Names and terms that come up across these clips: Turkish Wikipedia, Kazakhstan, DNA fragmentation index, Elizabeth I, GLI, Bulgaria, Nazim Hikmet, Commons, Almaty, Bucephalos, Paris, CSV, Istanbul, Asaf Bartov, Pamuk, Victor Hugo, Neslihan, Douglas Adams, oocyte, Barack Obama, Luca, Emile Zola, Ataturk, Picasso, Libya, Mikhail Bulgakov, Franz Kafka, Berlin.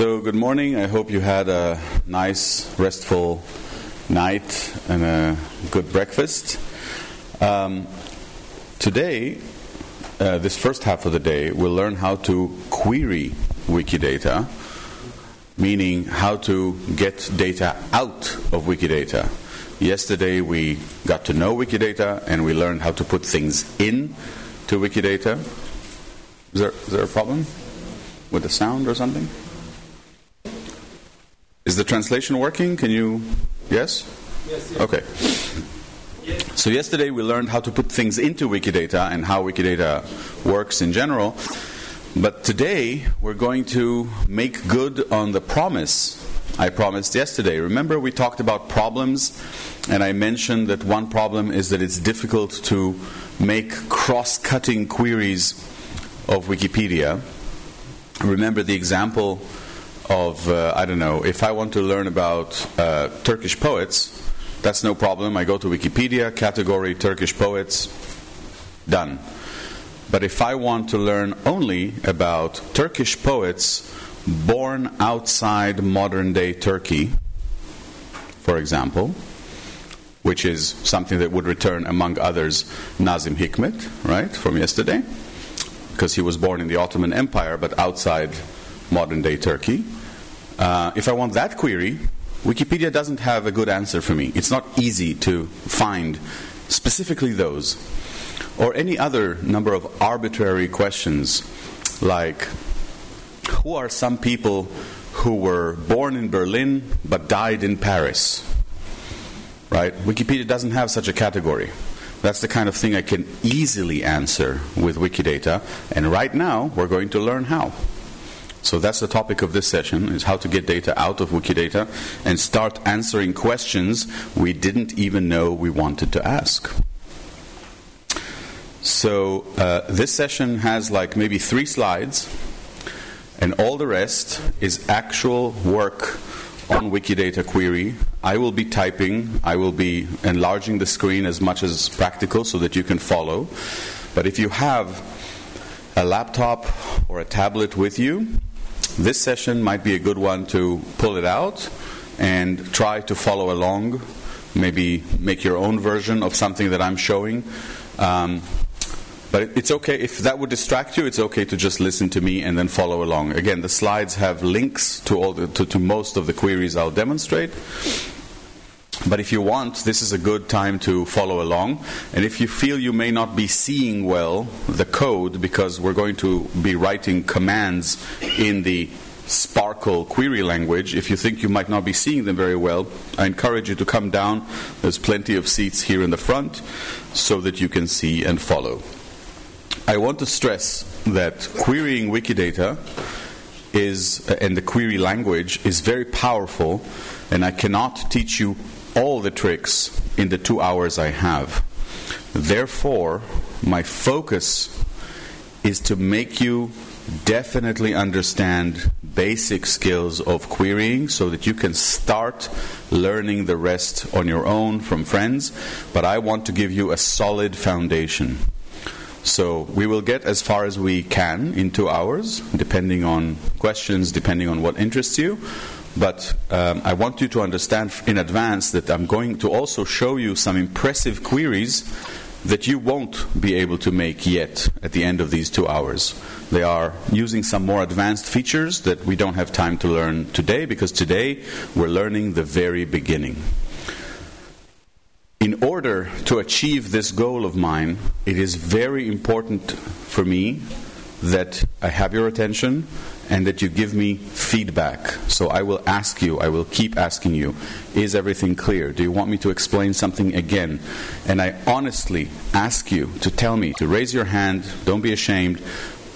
So good morning. I hope you had a nice, restful night and a good breakfast. Today, this first half of the day, we'll learn how to query Wikidata, meaning how to get data out of Wikidata. Yesterday, we got to know Wikidata, and we learned how to put things in to Wikidata. Is there a problem with the sound or something? Is the translation working? Can you... Yes? Yes. Okay. So yesterday we learned how to put things into Wikidata and how Wikidata works in general. But today we're going to make good on the promise I promised yesterday. Remember, we talked about problems, and I mentioned that one problem is that it's difficult to make cross-cutting queries of Wikipedia. Remember the example of, I don't know, if I want to learn about Turkish poets, that's no problem. I go to Wikipedia, category Turkish poets, done. But if I want to learn only about Turkish poets born outside modern-day Turkey, for example, which is something that would return, among others, Nazim Hikmet, right, from yesterday, because he was born in the Ottoman Empire, but outside modern-day Turkey. If I want that query, Wikipedia doesn't have a good answer for me. It's not easy to find specifically those. Or any other number of arbitrary questions, like who are some people who were born in Berlin but died in Paris? Right? Wikipedia doesn't have such a category. That's the kind of thing I can easily answer with Wikidata, and right now we're going to learn how. So that's the topic of this session, is how to get data out of Wikidata and start answering questions we didn't even know we wanted to ask. So this session has like maybe 3 slides, and all the rest is actual work on Wikidata query. I will be typing, I will be enlarging the screen as much as practical so that you can follow. But if you have a laptop or a tablet with you, this session might be a good one to pull it out and try to follow along, maybe make your own version of something that I'm showing. But it's okay, if that would distract you, it's okay to just listen to me and then follow along. Again, the slides have links to all to most of the queries I'll demonstrate. But if you want, this is a good time to follow along. And if you feel you may not be seeing well the code, because we're going to be writing commands in the SPARQL query language, if you think you might not be seeing them very well, I encourage you to come down. There's plenty of seats here in the front so that you can see and follow. I want to stress that querying Wikidata is, and the query language is very powerful, and I cannot teach you all the tricks in the 2 hours I have. Therefore, my focus is to make you definitely understand basic skills of querying so that you can start learning the rest on your own from friends, but I want to give you a solid foundation. So we will get as far as we can in 2 hours, depending on questions, depending on what interests you. But I want you to understand in advance that I'm going to also show you some impressive queries that you won't be able to make yet at the end of these 2 hours. They are using some more advanced features that we don't have time to learn today, because today we're learning the very beginning. In order to achieve this goal of mine, it is very important for me that I have your attention and that you give me feedback. So I will ask you, I will keep asking you, is everything clear? Do you want me to explain something again? And I honestly ask you to tell me, to raise your hand, don't be ashamed,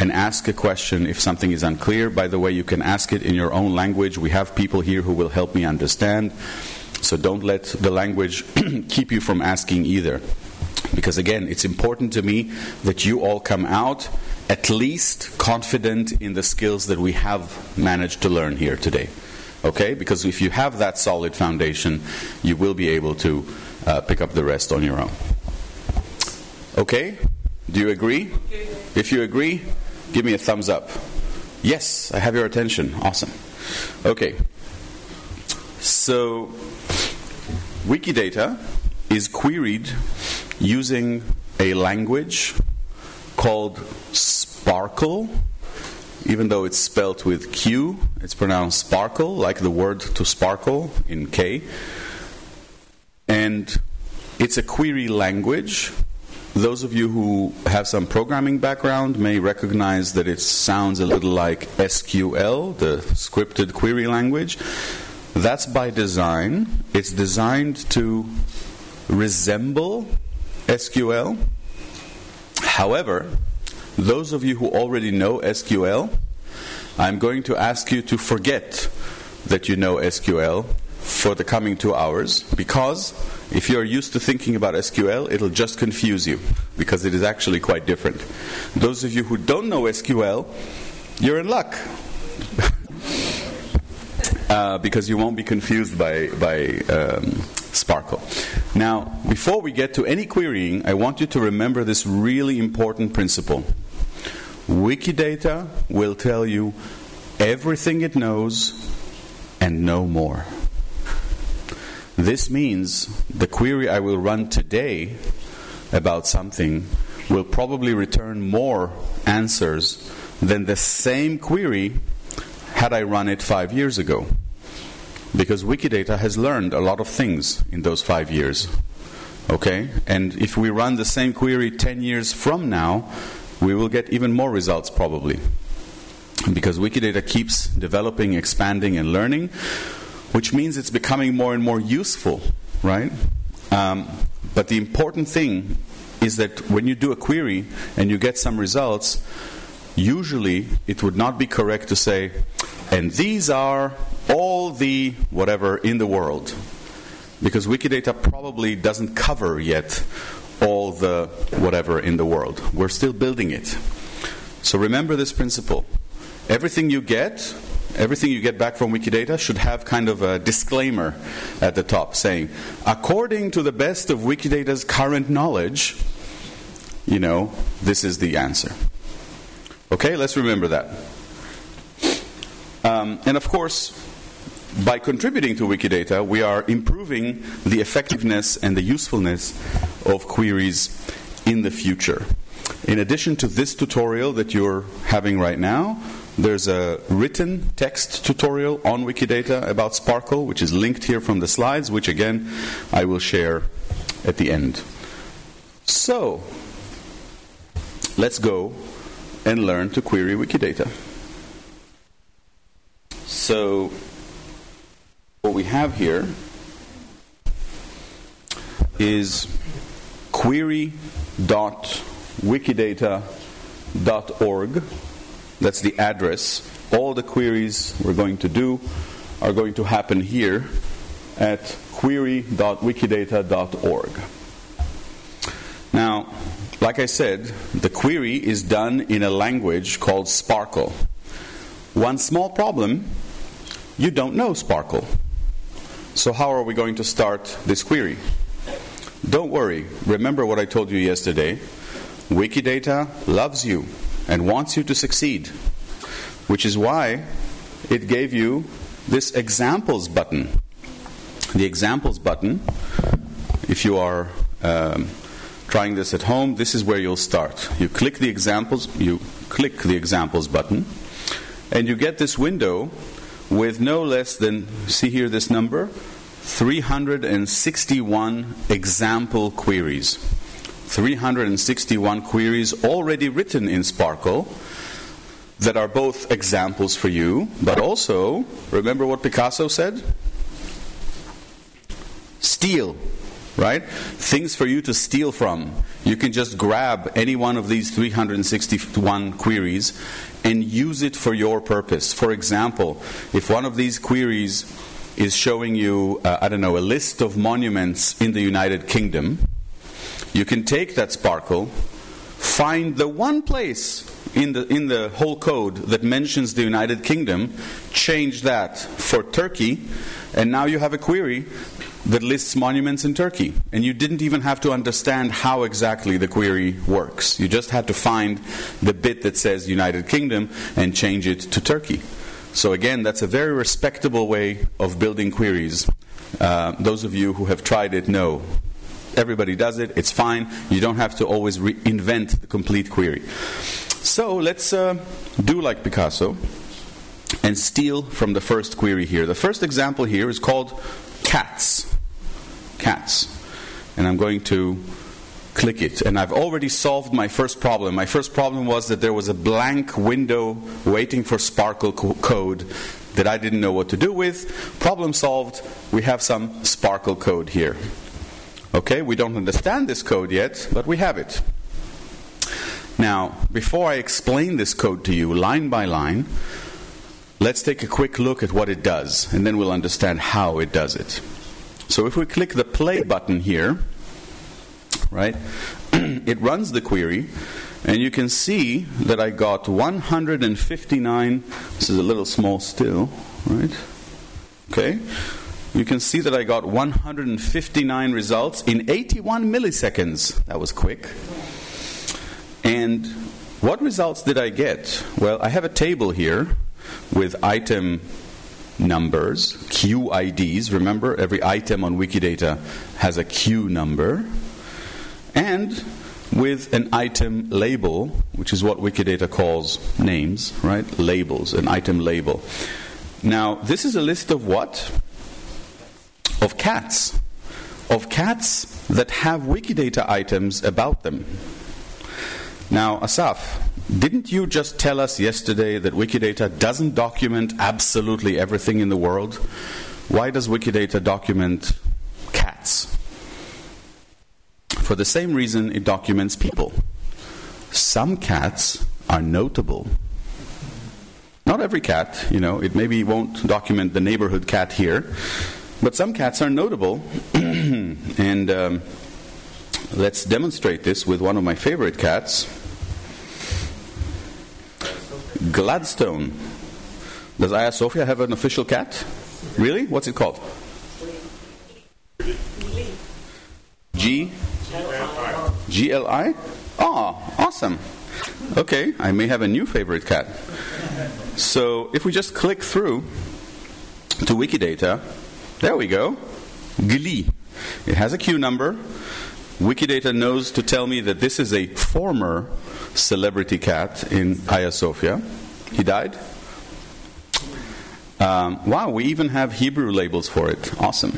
and ask a question if something is unclear. By the way, you can ask it in your own language. We have people here who will help me understand. So don't let the language keep you from asking either. Because again, it's important to me that you all come out at least confident in the skills that we have managed to learn here today. Okay? Because if you have that solid foundation, you will be able to pick up the rest on your own. Okay? Do you agree? Okay. If you agree, give me a thumbs up. Yes, I have your attention. Awesome. Okay, so Wikidata is queried using a language called SPARQL. Even though it's spelled with Q, it's pronounced sparkle, like the word to sparkle in K. And it's a query language. Those of you who have some programming background may recognize that it sounds a little like SQL, the scripted query language. That's by design. It's designed to resemble SQL. However, those of you who already know SQL, I'm going to ask you to forget that you know SQL for the coming 2 hours, because if you're used to thinking about SQL, it'll just confuse you, because it is actually quite different. Those of you who don't know SQL, you're in luck, because you won't be confused by SPARQL. Now, before we get to any querying, I want you to remember this really important principle. Wikidata will tell you everything it knows and no more. This means the query I will run today about something will probably return more answers than the same query had I run it 5 years ago. Because Wikidata has learned a lot of things in those 5 years. Okay? And if we run the same query 10 years from now, we will get even more results probably. Because Wikidata keeps developing, expanding, and learning, which means it's becoming more and more useful, right? But the important thing is that when you do a query and you get some results, usually it would not be correct to say, and these are all the whatever in the world, because Wikidata probably doesn't cover yet all the whatever in the world. We're still building it. So remember this principle. Everything you get back from Wikidata should have kind of a disclaimer at the top saying, according to the best of Wikidata's current knowledge, you know, this is the answer. Okay, let's remember that. And of course, by contributing to Wikidata, we are improving the effectiveness and the usefulness of queries in the future. In addition to this tutorial that you're having right now, there's a written text tutorial on Wikidata about SPARQL, which is linked here from the slides, which again, I will share at the end. So, let's go and learn to query Wikidata. So, what we have here is query.wikidata.org. That's the address. All the queries we're going to do are going to happen here at query.wikidata.org. Now, like I said, the query is done in a language called SPARQL. One small problem, you don't know SPARQL. So how are we going to start this query? Don't worry. Remember what I told you yesterday. Wikidata loves you and wants you to succeed, which is why it gave you this examples button. The examples button, if you are trying this at home, this is where you'll start. You click the examples button, and you get this window with no less than, see here this number, 361 example queries. 361 queries already written in SPARQL that are both examples for you, but also, remember what Picasso said? Steal, right? Things for you to steal from. You can just grab any one of these 361 queries and use it for your purpose. For example, if one of these queries is showing you, I don't know, a list of monuments in the United Kingdom, you can take that SPARQL, find the one place in the whole code that mentions the United Kingdom, change that for Turkey, and now you have a query that lists monuments in Turkey. And you didn't even have to understand how exactly the query works. You just had to find the bit that says United Kingdom and change it to Turkey. So again, that's a very respectable way of building queries. Those of you who have tried it know. Everybody does it. It's fine. You don't have to always reinvent the complete query. So let's do like Picasso and steal from the first query here. The first example here is called cats. Cats. And I'm going to click it. And I've already solved my first problem. My first problem was that there was a blank window waiting for SPARQL code that I didn't know what to do with. Problem solved. We have some SPARQL code here. Okay, we don't understand this code yet, but we have it. Now, before I explain this code to you line by line, let's take a quick look at what it does, and then we'll understand how it does it. So if we click the play button here, right, it runs the query, and you can see that I got 159, this is a little small still, right? Okay. You can see that I got 159 results in 81 milliseconds. That was quick. And what results did I get? Well, I have a table here with item numbers, QIDs. Remember, every item on Wikidata has a Q number. And with an item label, which is what Wikidata calls names, right? Labels, an item label. Now, this is a list of what? Of cats that have Wikidata items about them. Now, Asaf, didn't you just tell us yesterday that Wikidata doesn't document absolutely everything in the world? Why does Wikidata document cats? For the same reason it documents people. Some cats are notable. Not every cat, you know, it maybe won't document the neighborhood cat here. But some cats are notable, and let's demonstrate this with one of my favorite cats, Gladstone. Does Hagia Sophia have an official cat? Really? What's it called? GLI? Oh, awesome. Okay, I may have a new favorite cat. So if we just click through to Wikidata, there we go. GLI. It has a Q number. Wikidata knows to tell me that this is a former celebrity cat in Hagia Sophia. He died. Wow, we even have Hebrew labels for it. Awesome.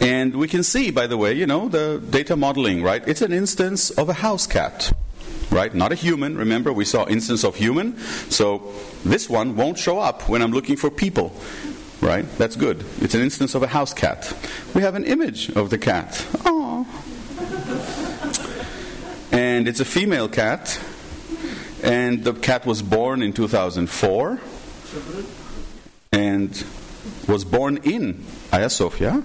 And we can see, by the way, you know, the data modeling, right? It's an instance of a house cat, right? Not a human. Remember, we saw instance of human. So this one won't show up when I'm looking for people. Right? That's good. It's an instance of a house cat. We have an image of the cat. Aww. And it's a female cat. And the cat was born in 2004. And was born in Hagia Sophia.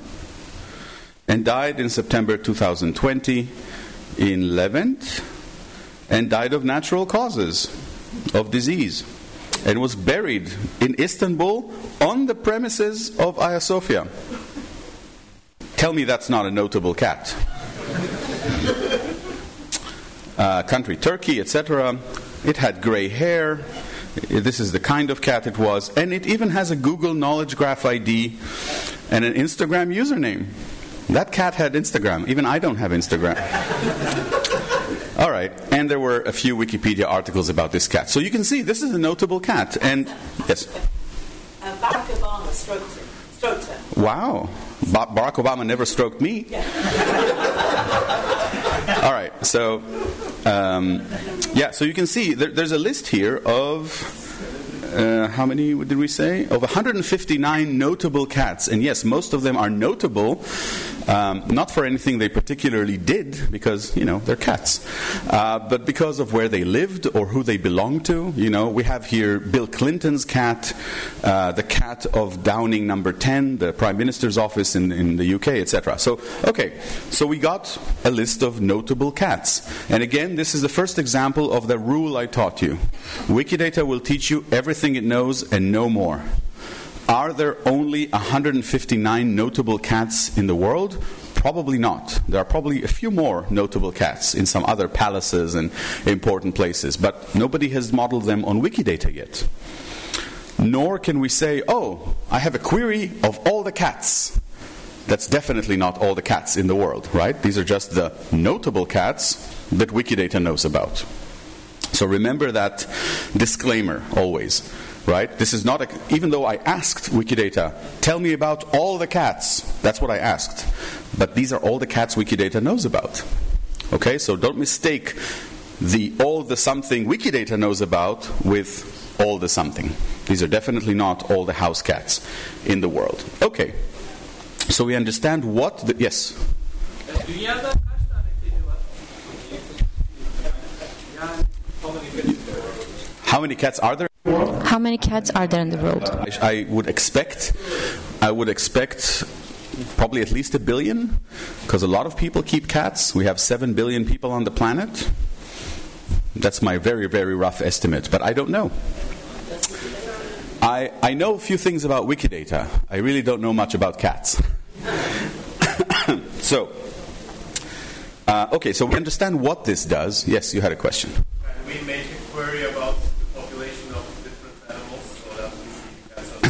And died in September 2020 in Levant. And died of natural causes, of disease. And was buried in Istanbul on the premises of Hagia Sophia. Tell me that's not a notable cat. Country Turkey, etc. It had gray hair. This is the kind of cat it was. And it even has a Google Knowledge Graph ID and an Instagram username. That cat had Instagram. Even I don't have Instagram. All right, and there were a few Wikipedia articles about this cat. So you can see this is a notable cat. And, yes? Barack Obama stroked her. Wow. Barack Obama never stroked me. Yeah. All right, so, yeah, so you can see there's a list here of... how many did we say? Of 159 notable cats. And yes, most of them are notable, not for anything they particularly did, because, you know, they're cats, but because of where they lived or who they belonged to. You know, we have here Bill Clinton's cat, the cat of Downing Number 10, the Prime Minister's office in the UK, etc. So, okay, so we got a list of notable cats. And again, this is the first example of the rule I taught you. Wikidata will teach you everything it knows and no more. Are there only 159 notable cats in the world? Probably not. There are probably a few more notable cats in some other palaces and important places, but nobody has modeled them on Wikidata yet. Nor can we say, oh, I have a query of all the cats. That's definitely not all the cats in the world, right? These are just the notable cats that Wikidata knows about. So remember that disclaimer always, right? This is not a, even though I asked Wikidata, tell me about all the cats. That's what I asked. But these are all the cats Wikidata knows about. Okay, so don't mistake the all the something Wikidata knows about with all the something. These are definitely not all the house cats in the world. Okay. So we understand what the... Yes? How many cats are there in the world? How many cats are there in the world? I would expect probably at least 1 billion, because a lot of people keep cats. We have 7 billion people on the planet. That's my very, very rough estimate, but I don't know. I know a few things about Wikidata. I really don't know much about cats. So, okay, so we understand what this does. Yes, you had a question. Can we make a query about the population of different animals so that we see cats as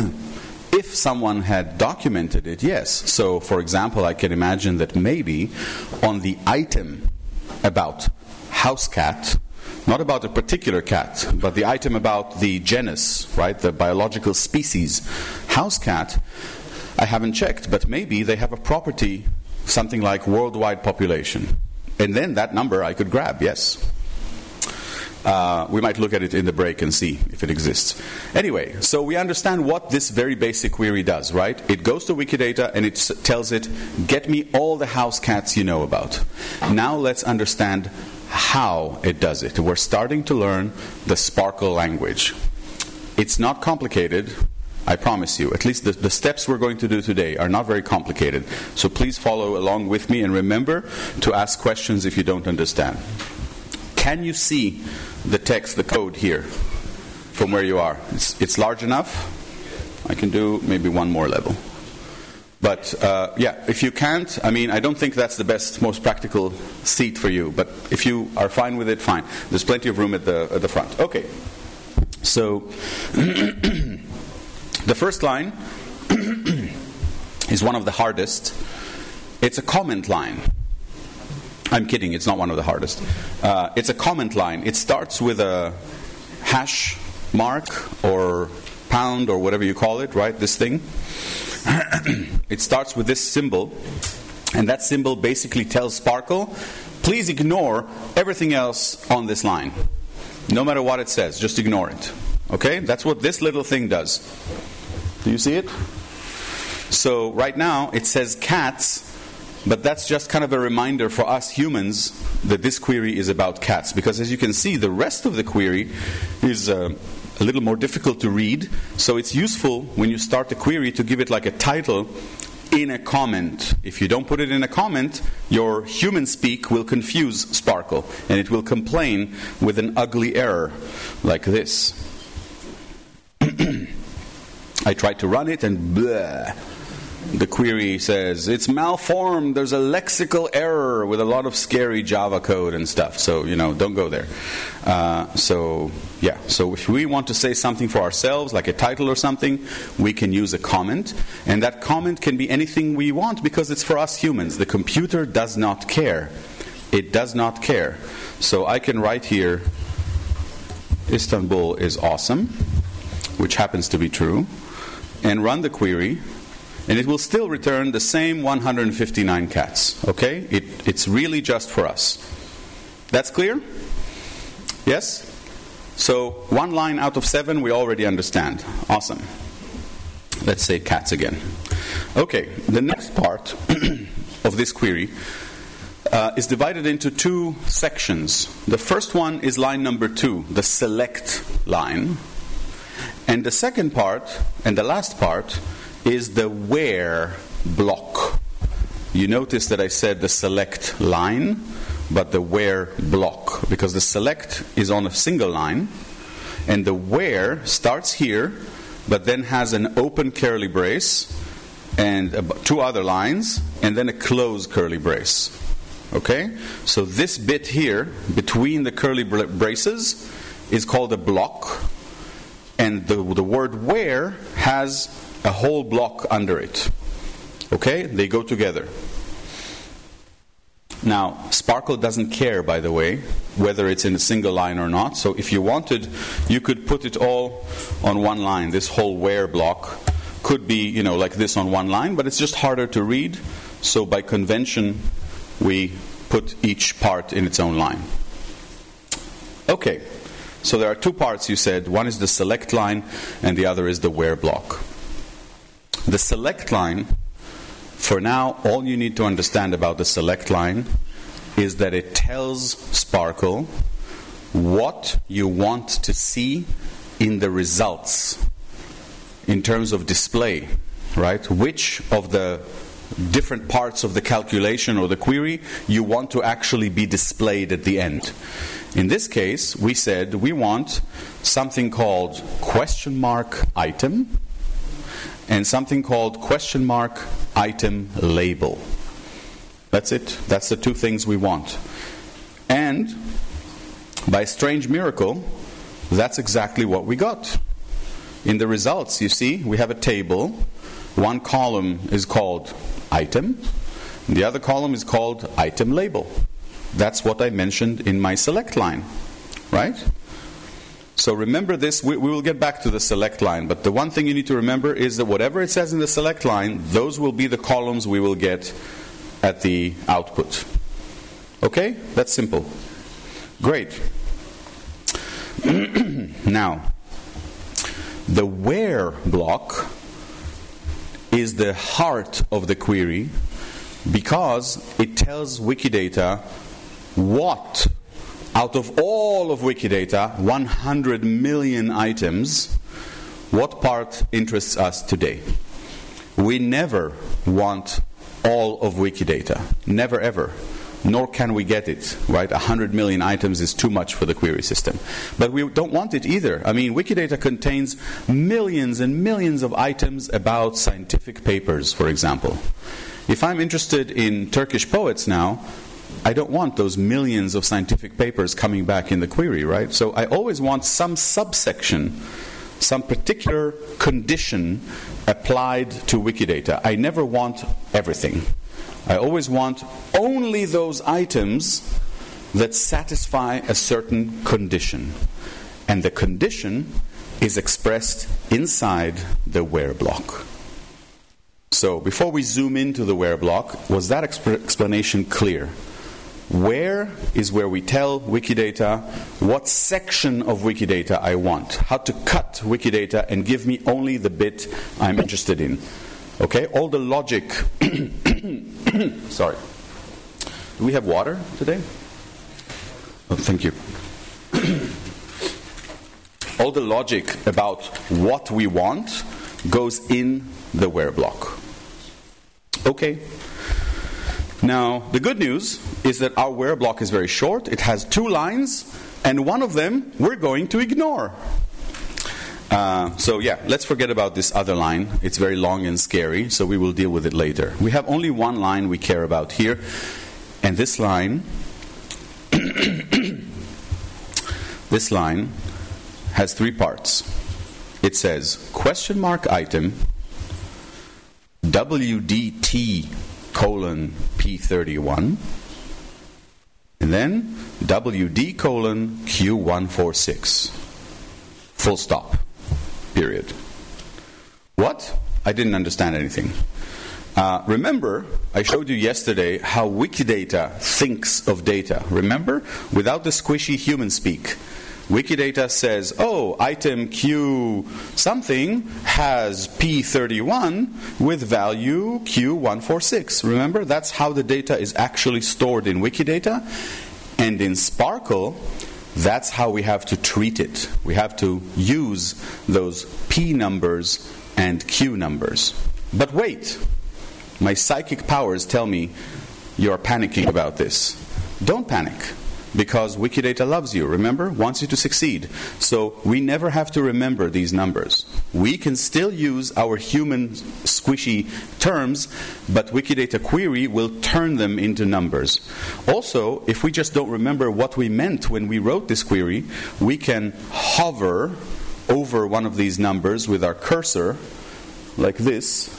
well? If someone had documented it, yes. So, for example, I can imagine that maybe on the item about house cat, not about a particular cat, but the item about the genus, right, the biological species, house cat, I haven't checked, but maybe they have a property, something like worldwide population. And then that number I could grab, yes. We might look at it in the break and see if it exists. Anyway, so we understand what this very basic query does, right? It goes to Wikidata and it tells it, get me all the house cats you know about. Now let's understand how it does it. We're starting to learn the SPARQL language. It's not complicated, I promise you. At least the steps we're going to do today are not very complicated. So please follow along with me and remember to ask questions if you don't understand. Can you see the text, the code here, from where you are? It's large enough. I can do maybe one more level. But, yeah, if you can't, I mean, I don't think that's the best, most practical seat for you. But if you are fine with it, fine. There's plenty of room at the front. Okay. So, the first line is one of the hardest. It's a comment line. I'm kidding. It's not one of the hardest. It's a comment line. It starts with a hash mark or pound or whatever you call it, right, this thing. It starts with this symbol, and that symbol basically tells SPARQL, please ignore everything else on this line. No matter what it says, just ignore it. Okay? That's what this little thing does. Do you see it? So right now it says cats, but that's just kind of a reminder for us humans that this query is about cats. Because as you can see, the rest of the query is... a little more difficult to read, so it's useful when you start a query to give it like a title in a comment. If you don't put it in a comment, your human speak will confuse SPARQL, and it will complain with an ugly error like this. I tried to run it, and bleh. The query says, it's malformed, there's a lexical error with a lot of scary Java code and stuff. So, you know, don't go there. So if we want to say something for ourselves, like a title or something, we can use a comment. And that comment can be anything we want because it's for us humans. The computer does not care. It does not care. So I can write here, Istanbul is awesome, which happens to be true, and run the query. And it will still return the same 159 cats, okay? It's really just for us. That's clear? Yes? So one line out of 7 we already understand. Awesome. Let's say cats again. Okay, the next part of this query is divided into two sections. The first one is line number 2, the select line. And the second part, and the last part, is the where block. You notice that I said the select line, but the where block, because the select is on a single line, and the where starts here, but then has an open curly brace, and 2 other lines, and then a closed curly brace. Okay? So this bit here, between the curly braces, is called a block, and the word where has a whole block under it. Okay? They go together. Now, SPARQL doesn't care, by the way, whether it's in a single line or not. So if you wanted, you could put it all on one line. This whole where block could be, you know, like this on one line, but it's just harder to read. So by convention, we put each part in its own line. Okay. So there are two parts, you said. One is the select line, and the other is the where block. The select line, for now, all you need to understand about the select line is that it tells SPARQL what you want to see in the results in terms of display, right? Which of the different parts of the calculation or the query you want to actually be displayed at the end. In this case, we said we want something called question mark item and something called question mark item label. That's it. That's the two things we want. And by a strange miracle, that's exactly what we got. In the results, you see, we have a table. One column is called item. The other column is called item label. That's what I mentioned in my select line, right? So remember this. We will get back to the select line, but the one thing you need to remember is that whatever it says in the select line, those will be the columns we will get at the output. Okay? That's simple. Great. Now, the where block is the heart of the query because it tells Wikidata what, out of all of Wikidata, 100 million items, what part interests us today. We never want all of Wikidata, never ever, nor can we get it, right? 100 million items is too much for the query system. But we don't want it either. I mean, Wikidata contains millions and millions of items about scientific papers, for example. If I'm interested in Turkish poets now, I don't want those millions of scientific papers coming back in the query, right? So I always want some subsection, some particular condition applied to Wikidata. I never want everything. I always want only those items that satisfy a certain condition. And the condition is expressed inside the where block. So before we zoom into the where block, was that explanation clear? Where is where we tell Wikidata what section of Wikidata I want, how to cut Wikidata and give me only the bit I'm interested in. Okay, all the logic. Sorry. Do we have water today? Oh, thank you. All the logic about what we want goes in the where block. Okay. Now, the good news is that our where block is very short. It has two lines, and one of them we're going to ignore. So yeah, let's forget about this other line. It's very long and scary, so we will deal with it later. We have only one line we care about here, and this line this line has three parts. It says question mark item WDT colon P31 and then WD colon Q146 full stop period. What? I didn't understand anything. Remember, I showed you yesterday how Wikidata thinks of data. Remember? Without the squishy human speak. Wikidata says, oh, item Q something has P31 with value Q146. Remember? That's how the data is actually stored in Wikidata. And in SPARQL, that's how we have to treat it. We have to use those P numbers and Q numbers. But wait, my psychic powers tell me you're panicking about this. Don't panic, because Wikidata loves you, remember? Wants you to succeed. So we never have to remember these numbers. We can still use our human squishy terms, but Wikidata query will turn them into numbers. Also, if we just don't remember what we meant when we wrote this query, we can hover over one of these numbers with our cursor, like this,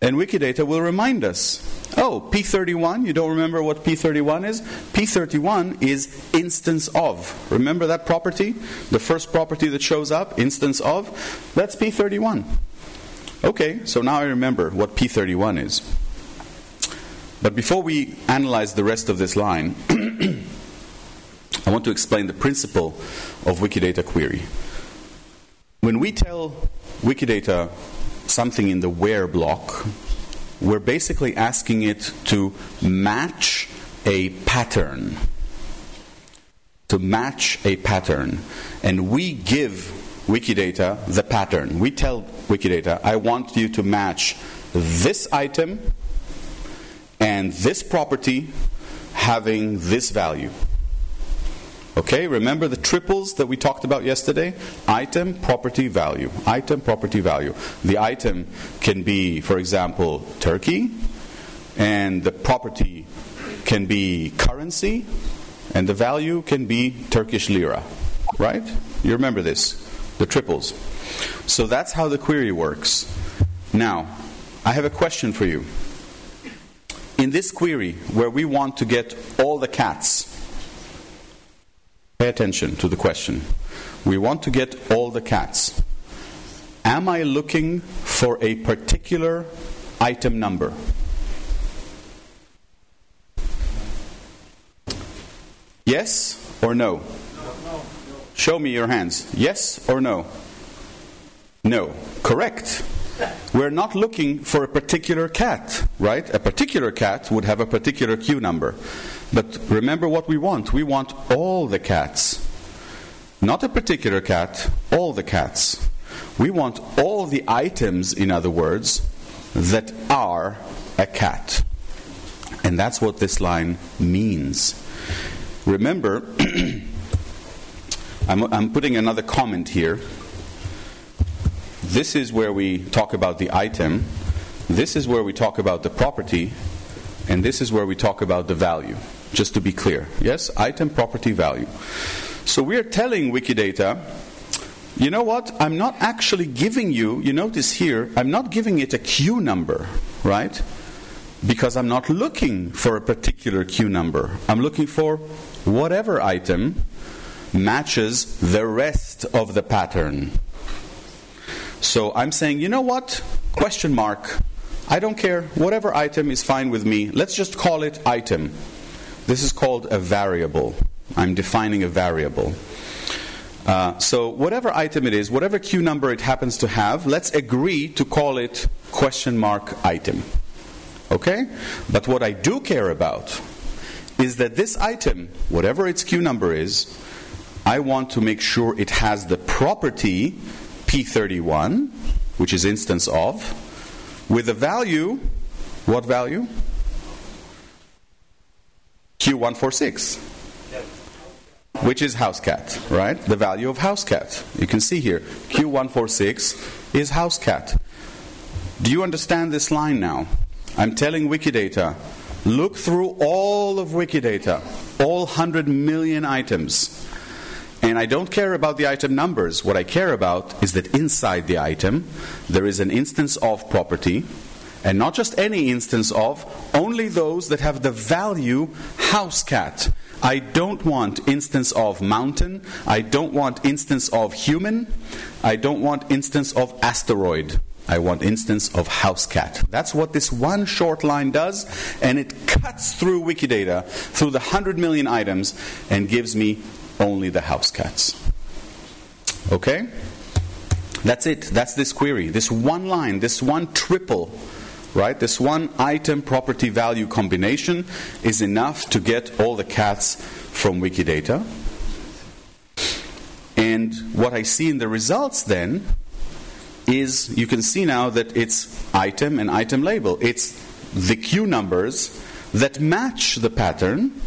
and Wikidata will remind us, oh, P31, you don't remember what P31 is? P31 is instance of. Remember that property? The first property that shows up, instance of? That's P31. Okay, so now I remember what P31 is. But before we analyze the rest of this line, I want to explain the principle of Wikidata query. When we tell Wikidata something in the where block, we're basically asking it to match a pattern. To match a pattern. And we give Wikidata the pattern. We tell Wikidata, I want you to match this item and this property having this value. Okay, remember the triples that we talked about yesterday? Item, property, value. Item, property, value. The item can be, for example, Turkey, and the property can be currency, and the value can be Turkish lira. Right? You remember this, the triples. So that's how the query works. Now, I have a question for you. In this query, where we want to get all the cats, pay attention to the question. We want to get all the cats. Am I looking for a particular item number? Yes or no? No. Show me your hands. Yes or no? No. Correct. We're not looking for a particular cat, right? A particular cat would have a particular queue number. But remember what we want. We want all the cats. Not a particular cat, all the cats. We want all the items, in other words, that are a cat. And that's what this line means. Remember, I'm putting another comment here. This is where we talk about the item, this is where we talk about the property, and this is where we talk about the value, just to be clear. Yes, item, property, value. So we are telling Wikidata, you know what, I'm not actually giving you, you notice here, I'm not giving it a queue number, right? Because I'm not looking for a particular queue number. I'm looking for whatever item matches the rest of the pattern. So I'm saying, you know what? Question mark. I don't care. Whatever item is fine with me. Let's just call it item. This is called a variable. I'm defining a variable. So whatever item it is, whatever queue number it happens to have, let's agree to call it question mark item. Okay? But what I do care about is that this item, whatever its queue number is, I want to make sure it has the property P31, which is instance of, with a value, what value? Q146, which is house cat, right? The value of house cat. You can see here, Q146 is house cat. Do you understand this line now? I'm telling Wikidata, look through all of Wikidata, all 100 million items. And I don't care about the item numbers. What I care about is that inside the item, there is an instance of property, and not just any instance of, only those that have the value house cat. I don't want instance of mountain. I don't want instance of human. I don't want instance of asteroid. I want instance of house cat. That's what this one short line does, and it cuts through Wikidata, through the 100 million items, and gives me only the house cats. Okay? That's it. That's this query. This one line, this one triple, right? This one item property value combination is enough to get all the cats from Wikidata. And what I see in the results then is you can see now that it's item and item label. It's the queue numbers that match the pattern,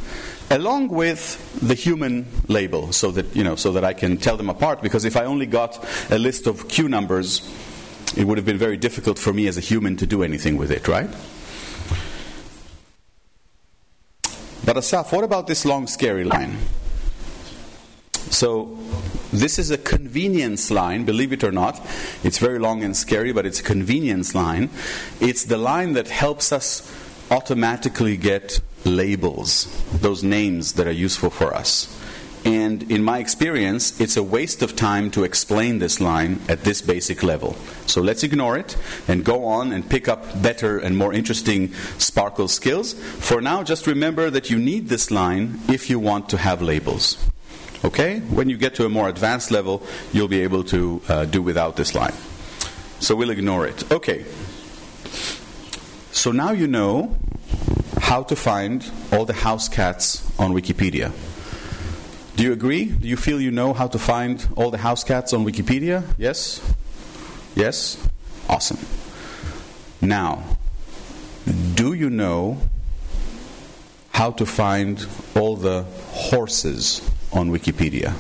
along with the human label, so that I can tell them apart. Because if I only got a list of queue numbers, it would have been very difficult for me as a human to do anything with it, right? But Asaf, what about this long, scary line? So this is a convenience line, believe it or not. It's very long and scary, but it's a convenience line. It's the line that helps us automatically get labels, those names that are useful for us. And in my experience, it's a waste of time to explain this line at this basic level. So let's ignore it and go on and pick up better and more interesting SPARQL skills. For now, just remember that you need this line if you want to have labels. Okay? When you get to a more advanced level, you'll be able to do without this line. So we'll ignore it. Okay. So now you know how to find all the house cats on Wikipedia. Do you agree? Do you feel you know how to find all the house cats on Wikipedia? Yes? Yes? Awesome. Now, do you know how to find all the horses on Wikipedia?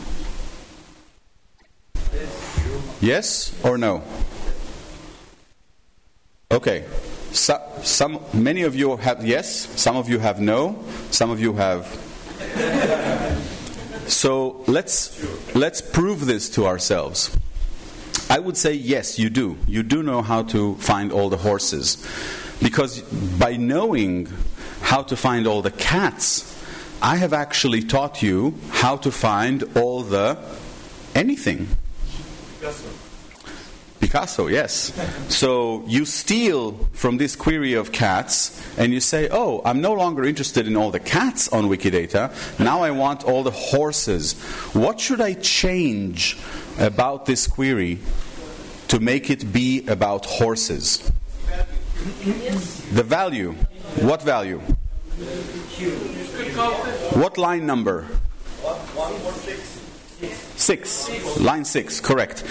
Yes or no? Okay. So, many of you have yes, some of you have no, some of you have... So let's prove this to ourselves. I would say yes, you do. You do know how to find all the horses. Because by knowing how to find all the cats, I have actually taught you how to find all the anything. Picasso, yes. So you steal from this query of cats and you say, oh, I'm no longer interested in all the cats on Wikidata. Now I want all the horses. What should I change about this query to make it be about horses? The value. What value? What line number? 6. Line 6, correct.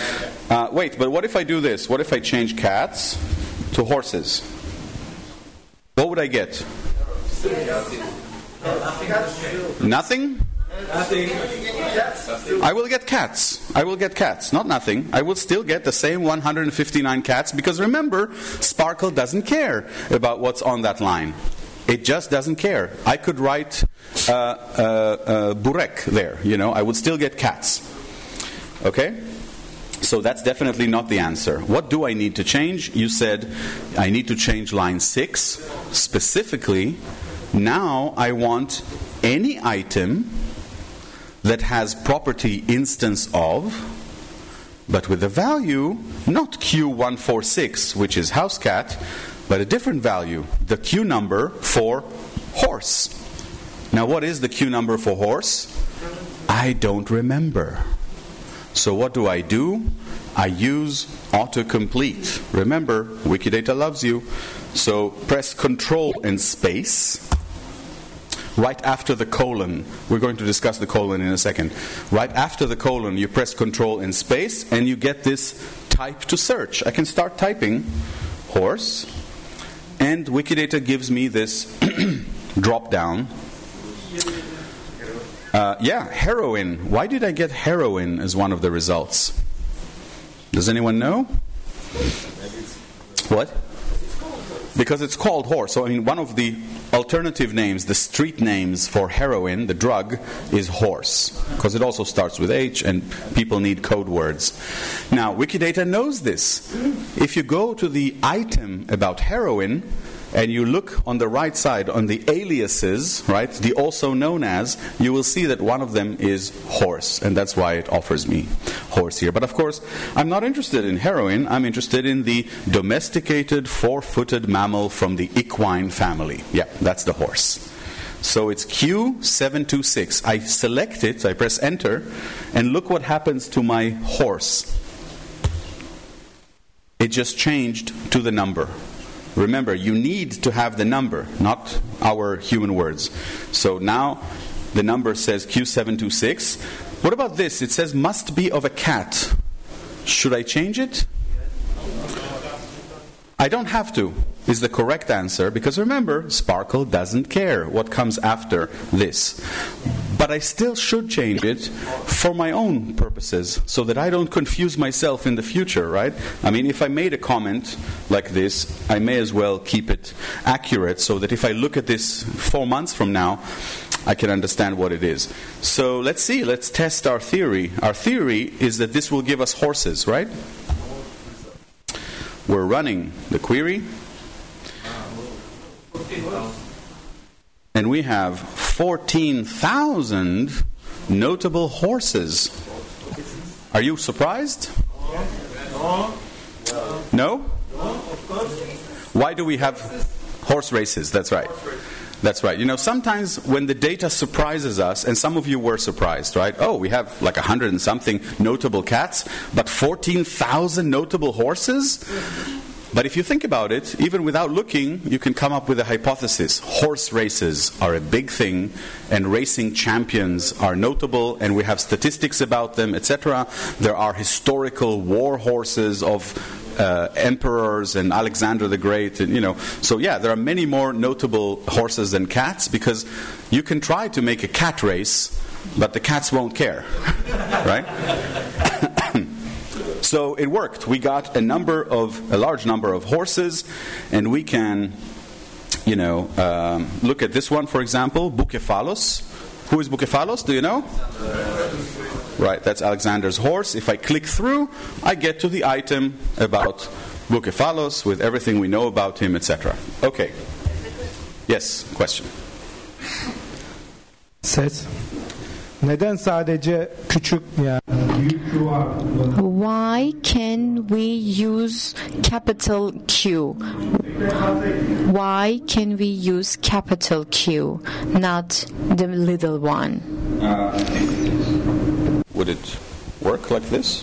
Wait, but what if I do this? What if I change cats to horses? What would I get? Nothing? I will get cats. I will get cats, not nothing. I will still get the same 159 cats because remember, SPARQL doesn't care about what's on that line. It just doesn't care. I could write burek there, you know, I would still get cats. Okay? So that's definitely not the answer. What do I need to change? You said I need to change line 6 specifically. Now I want any item that has property instance of, but with a value not Q146, which is house cat, but a different value, the Q number for horse. Now what is the Q number for horse? I don't remember. So what do? I use autocomplete. Remember, Wikidata loves you. So press Control and space right after the colon. We're going to discuss the colon in a second. Right after the colon, you press Control and space and you get this type to search. I can start typing horse. And Wikidata gives me this drop-down. Heroin. Why did I get heroin as one of the results? Does anyone know? What? Because it's called horse. So, I mean, one of the alternative names, the street names for heroin, the drug, is horse. Because it also starts with H and people need code words. Now, Wikidata knows this. If you go to the item about heroin and you look on the right side on the aliases, right, the also known as, you will see that one of them is horse. And that's why it offers me horse here. But of course, I'm not interested in heroin. I'm interested in the domesticated four-footed mammal from the equine family. Yeah, that's the horse. So it's Q726. I select it, I press enter, and look what happens to my horse. It just changed to the number. Remember, you need to have the number, not our human words. So now the number says Q726. What about this? It says must be of a cat. Should I change it? I don't have to is the correct answer because remember, SPARQL doesn't care what comes after this. But I still should change it for my own purposes so that I don't confuse myself in the future, right? I mean, if I made a comment like this, I may as well keep it accurate so that if I look at this 4 months from now, I can understand what it is. So let's see. Let's test our theory. Our theory is that this will give us horses, right? We're running the query. And we have 14,000 notable horses. Are you surprised? No? Why do we have horse races? That's right. That's right. You know, sometimes when the data surprises us, and some of you were surprised, right? Oh, we have like 100 and something notable cats, but 14,000 notable horses? But if you think about it, even without looking, you can come up with a hypothesis. Horse races are a big thing, and racing champions are notable, and we have statistics about them, etc. There are historical war horses of emperors and Alexander the Great, and, you know. So yeah, there are many more notable horses than cats, because you can try to make a cat race, but the cats won't care, right? So it worked. We got a large number of horses, and we can, you know, look at this one, for example, Bucephalos. Who is Bucephalos? Do you know? Right, that's Alexander's horse. If I click through, I get to the item about Bucephalos with everything we know about him, etc. Okay. Yes, question. Says. Why can we use capital Q? Why can we use capital Q, not the little one? Would it work like this?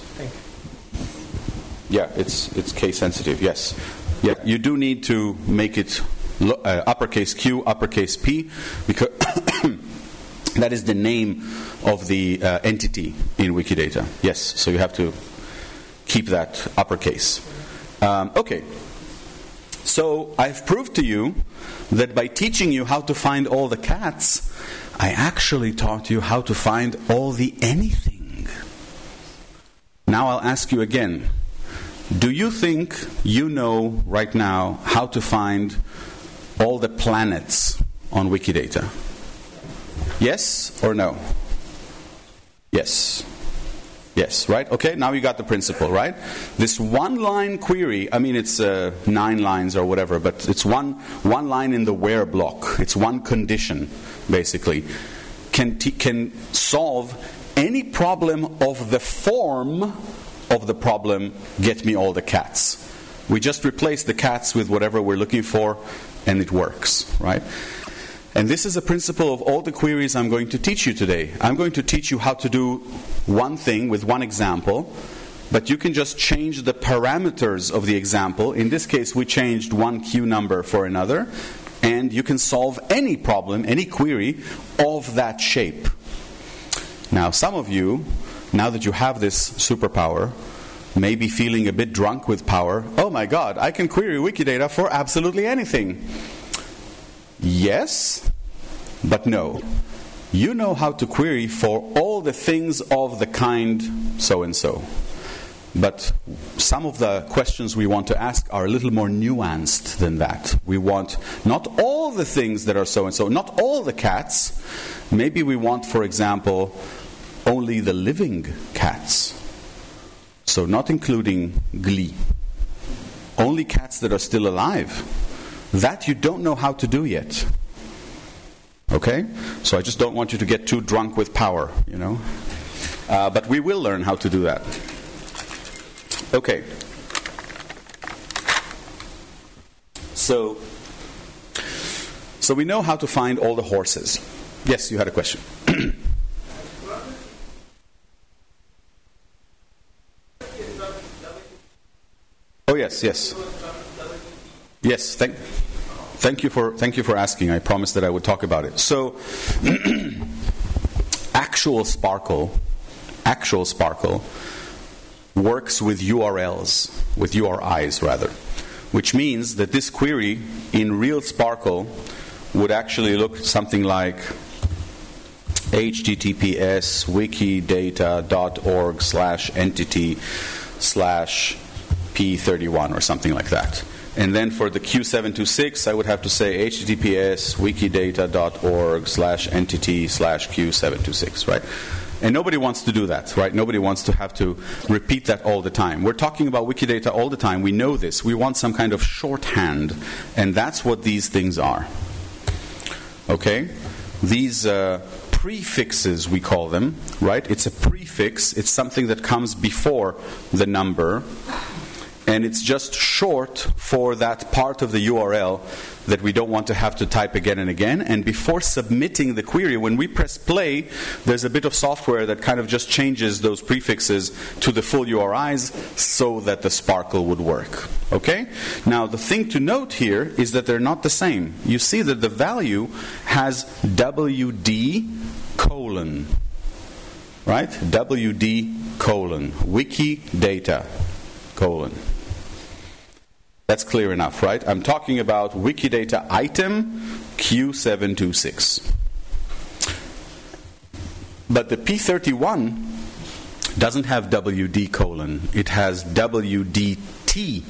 Yeah, it's case sensitive. Yes. Yeah, you do need to make it uppercase Q, uppercase P, because that is the name of the entity in Wikidata. Yes, so you have to keep that uppercase. Okay, so I've proved to you that by teaching you how to find all the cats, I actually taught you how to find all the anything. Now I'll ask you again, do you think you know right now how to find all the planets on Wikidata? Yes or no? Yes. Yes, right? Okay, now you got the principle, right? This one-line query, I mean, it's 9 lines or whatever, but it's one line in the where block. It's one condition, basically. Can solve any problem of the form of the problem, get me all the cats. We just replace the cats with whatever we're looking for, and it works, right? And this is a principle of all the queries I'm going to teach you today. I'm going to teach you how to do one thing with one example, but you can just change the parameters of the example. In this case, we changed one Q number for another, and you can solve any problem, any query, of that shape. Now, some of you, now that you have this superpower, may be feeling a bit drunk with power. Oh my God, I can query Wikidata for absolutely anything. Yes, but no. You know how to query for all the things of the kind so-and-so. But some of the questions we want to ask are a little more nuanced than that. We want not all the things that are so-and-so, not all the cats. Maybe we want, for example, only the living cats. So not including GLI. Only cats that are still alive. That you don't know how to do yet. Okay? So I just don't want you to get too drunk with power, you know? But we will learn how to do that. Okay. So we know how to find all the horses. Yes, you had a question. Oh, yes, yes. Yes, thank you for asking. I promised that I would talk about it. So, actual SPARQL works with URLs, with URIs rather, which means that this query in real SPARQL would actually look something like https://wikidata.org/entity/p31 or something like that. And then for the Q726, I would have to say https:/wikidata.org/entity/Q726, right? And nobody wants to do that, right? Nobody wants to have to repeat that all the time. We're talking about Wikidata all the time. We know this. We want some kind of shorthand, and that's what these things are. Okay? These prefixes, we call them, right? It's a prefix. It's something that comes before the number, and it's just short for that part of the URL that we don't want to have to type again and again. And before submitting the query, when we press play, there's a bit of software that kind of just changes those prefixes to the full URIs so that the SPARQL would work. Okay? Now, the thing to note here is that they're not the same. You see that the value has WD:, right? WD:, Wikidata:. That's clear enough, right? I'm talking about Wikidata item Q726. But the P31 doesn't have WD:, it has WDT:.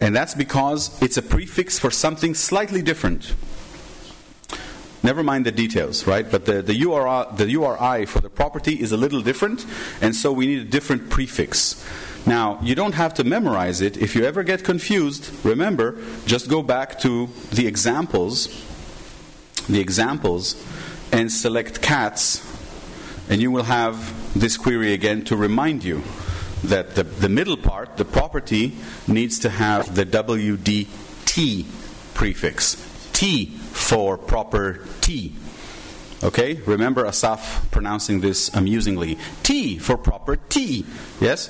And that's because it's a prefix for something slightly different. Never mind the details, right? But the URI for the property is a little different, and so we need a different prefix. Now, you don't have to memorize it. If you ever get confused, remember, just go back to the examples, and select cats, and you will have this query again to remind you that the middle part, the property, needs to have the WDT prefix. T for proper T. Okay? Remember Asaf pronouncing this amusingly. T for proper T. Yes?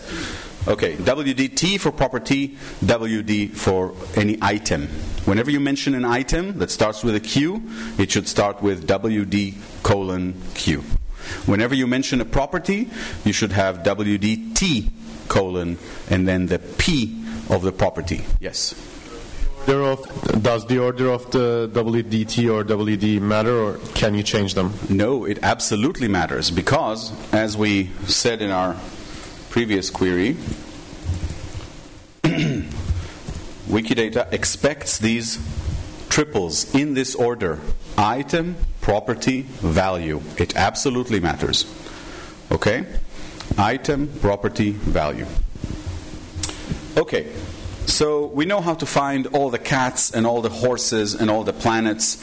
Okay. WDT for proper T, WD for any item. Whenever you mention an item that starts with a Q, it should start with WD:, Q. Whenever you mention a property, you should have WDT:, and then the P of the property. Yes? Does the order of the WDT or WD matter, or can you change them? No, it absolutely matters, because as we said in our previous query, Wikidata expects these triples in this order: item, property, value. It absolutely matters. Okay? Item, property, value. Okay. So we know how to find all the cats and all the horses and all the planets.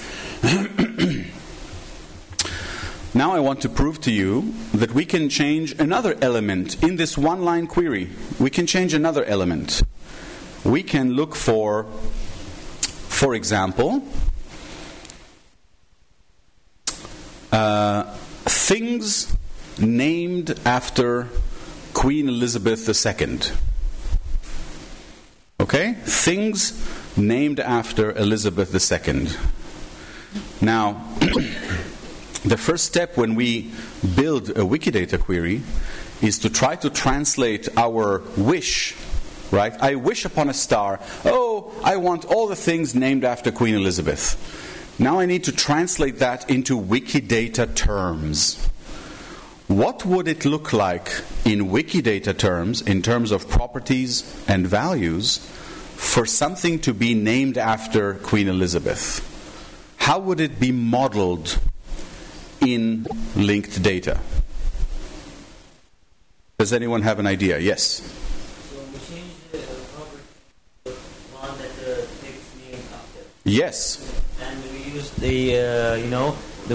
Now I want to prove to you that we can change another element in this one-line query. We can change another element. We can look for example, things named after Queen Elizabeth II. Okay? Things named after Elizabeth II. Now, the first step when we build a Wikidata query is to try to translate our wish, right? I wish upon a star. Oh, I want all the things named after Queen Elizabeth. Now I need to translate that into Wikidata terms. What would it look like in Wikidata terms, in terms of properties and values, for something to be named after Queen Elizabeth? How would it be modeled in linked data? Does anyone have an idea? Yes? So we change the property to one that the text named after. Yes. And we use the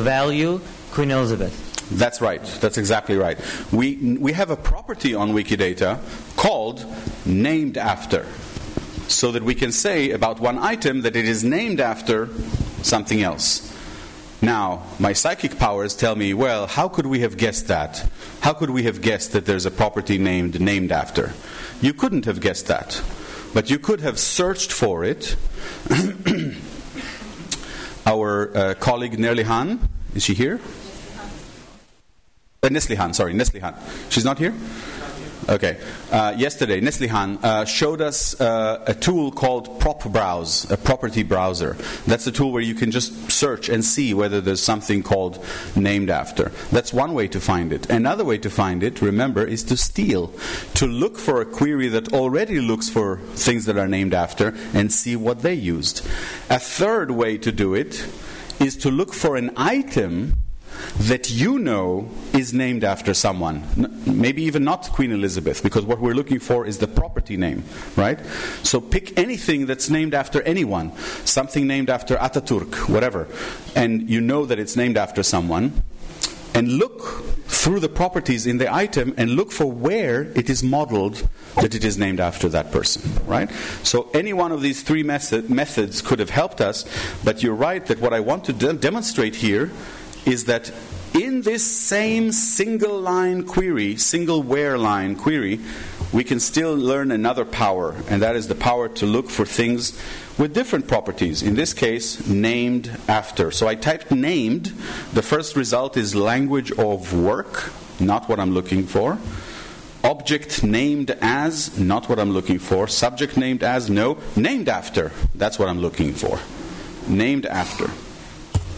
value Queen Elizabeth. That's right. That's exactly right. We have a property on Wikidata called named after, so that we can say about one item that it is named after something else. Now, my psychic powers tell me, well, how could we have guessed that? How could we have guessed that there's a property named after? You couldn't have guessed that, but you could have searched for it. Our colleague Neslihan, is she here? Neslihan, sorry, Neslihan. She's not here? Okay. Yesterday, Neslihan showed us a tool called Prop Browse, a property browser. That's a tool where you can just search and see whether there's something called named after. That's one way to find it. Another way to find it, remember, is to steal, to look for a query that already looks for things that are named after and see what they used. A third way to do it is to look for an item that you know is named after someone. Maybe even not Queen Elizabeth, because what we're looking for is the property name, right? So pick anything that's named after anyone, something named after Ataturk, whatever, and you know that it's named after someone, and look through the properties in the item and look for where it is modeled that it is named after that person, right? So any one of these three methods could have helped us, but you're right that what I want to demonstrate here is that in this same single line query, single where line query, we can still learn another power, and that is the power to look for things with different properties. In this case, named after. So I typed named. The first result is language of work, not what I'm looking for. Object named as, not what I'm looking for. Subject named as, no. Named after, that's what I'm looking for. Named after.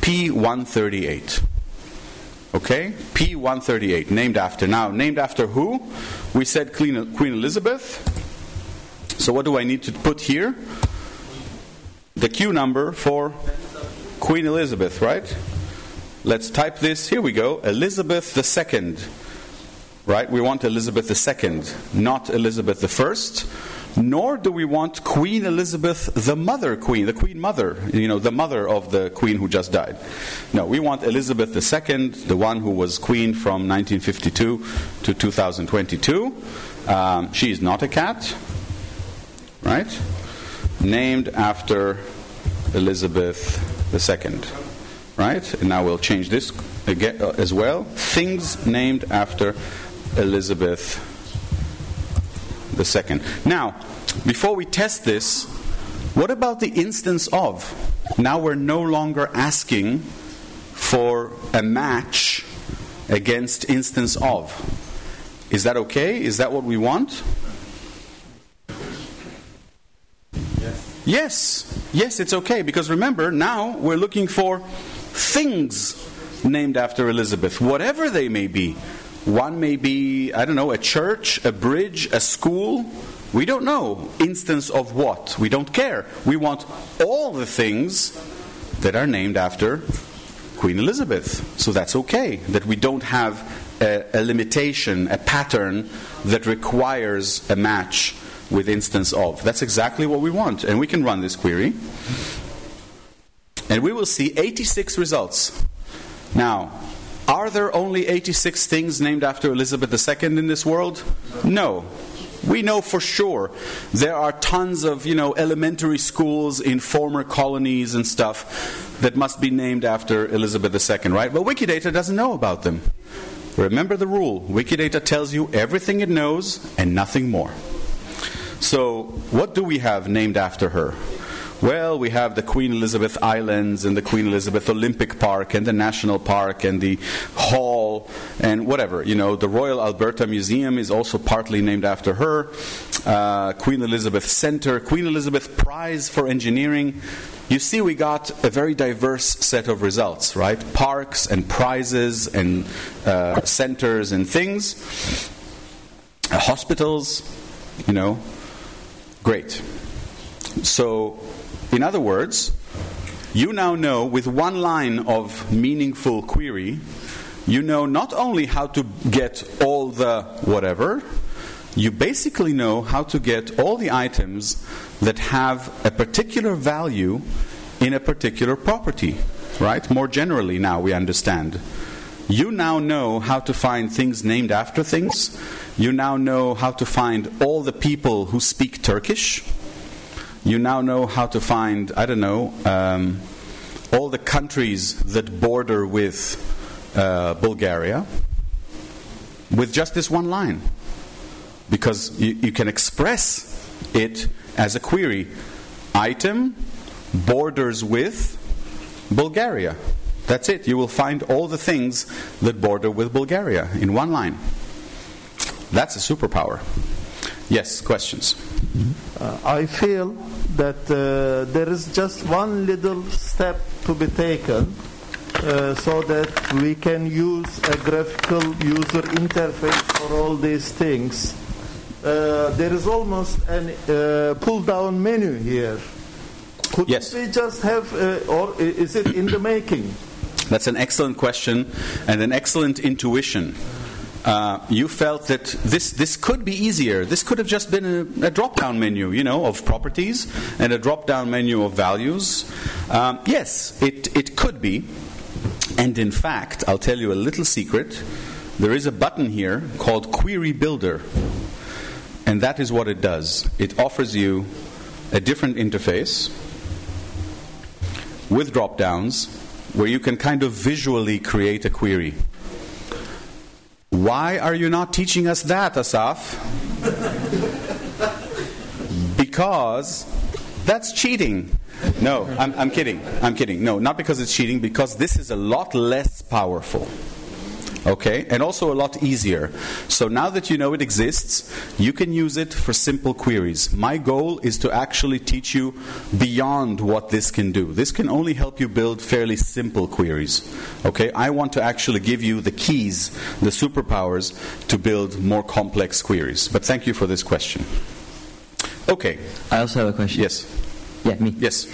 P138. Okay? P138, named after. Now, named after who? We said Queen Elizabeth. So what do I need to put here? The Q number for Queen Elizabeth, right? Let's type this. Here we go. Elizabeth II. Right? We want Elizabeth II, not Elizabeth I. Nor do we want Queen Elizabeth, the mother queen, the queen mother, you know, the mother of the queen who just died. No, we want Elizabeth II, the one who was queen from 1952 to 2022. She is not a cat, right? Named after Elizabeth II, right? And now we'll change this again as well. Things named after Elizabeth II. Now, before we test this, what about the instance of? Now we're no longer asking for a match against instance of. Is that okay? Is that what we want? Yes. Yes. Yes, it's okay. Because remember, now we're looking for things named after Elizabeth, whatever they may be. One may be, I don't know, a church, a bridge, a school. We don't know. Instance of what? We don't care. We want all the things that are named after Queen Elizabeth. So that's okay, that we don't have a limitation, a pattern that requires a match with instance of. That's exactly what we want. And we can run this query. And we will see 86 results. Now, are there only 86 things named after Elizabeth II in this world? No. We know for sure there are tons of, you know, elementary schools in former colonies and stuff that must be named after Elizabeth II, right? But Wikidata doesn't know about them. Remember the rule. Wikidata tells you everything it knows and nothing more. So, what do we have named after her? Well, we have the Queen Elizabeth Islands and the Queen Elizabeth Olympic Park and the National Park and the Hall and whatever. You know, the Royal Alberta Museum is also partly named after her. Queen Elizabeth Center, Queen Elizabeth Prize for Engineering. You see, we got a very diverse set of results, right? Parks and prizes and centers and things. Hospitals, you know. Great. So, in other words, you now know with one line of meaningful query, you know not only how to get all the whatever, you basically know how to get all the items that have a particular value in a particular property, right? More generally now we understand. You now know how to find things named after things. You now know how to find all the people who speak Turkish. You now know how to find, I don't know, all the countries that border with Bulgaria with just this one line. Because you can express it as a query. Item borders with Bulgaria. That's it. You will find all the things that border with Bulgaria in one line. That's a superpower. Yes, questions? I feel that there is just one little step to be taken so that we can use a graphical user interface for all these things. There is almost a pull-down menu here. Could yes. we just have, or is it in the making? That's an excellent question and an excellent intuition. You felt that this could be easier. This could have just been a drop-down menu, you know, of properties and a drop-down menu of values. Yes, it could be. And in fact, I'll tell you a little secret. There is a button here called Query Builder. And that is what it does. It offers you a different interface with drop-downs where you can kind of visually create a query. Why are you not teaching us that, Asaf? Because that's cheating. No, I'm kidding. I'm kidding. No, not because it's cheating, because this is a lot less powerful. Okay? And also a lot easier. So now that you know it exists, you can use it for simple queries. My goal is to actually teach you beyond what this can do. This can only help you build fairly simple queries. Okay? I want to actually give you the keys, the superpowers, to build more complex queries. But thank you for this question. Okay. I also have a question. Yes. Yeah, me. Yes.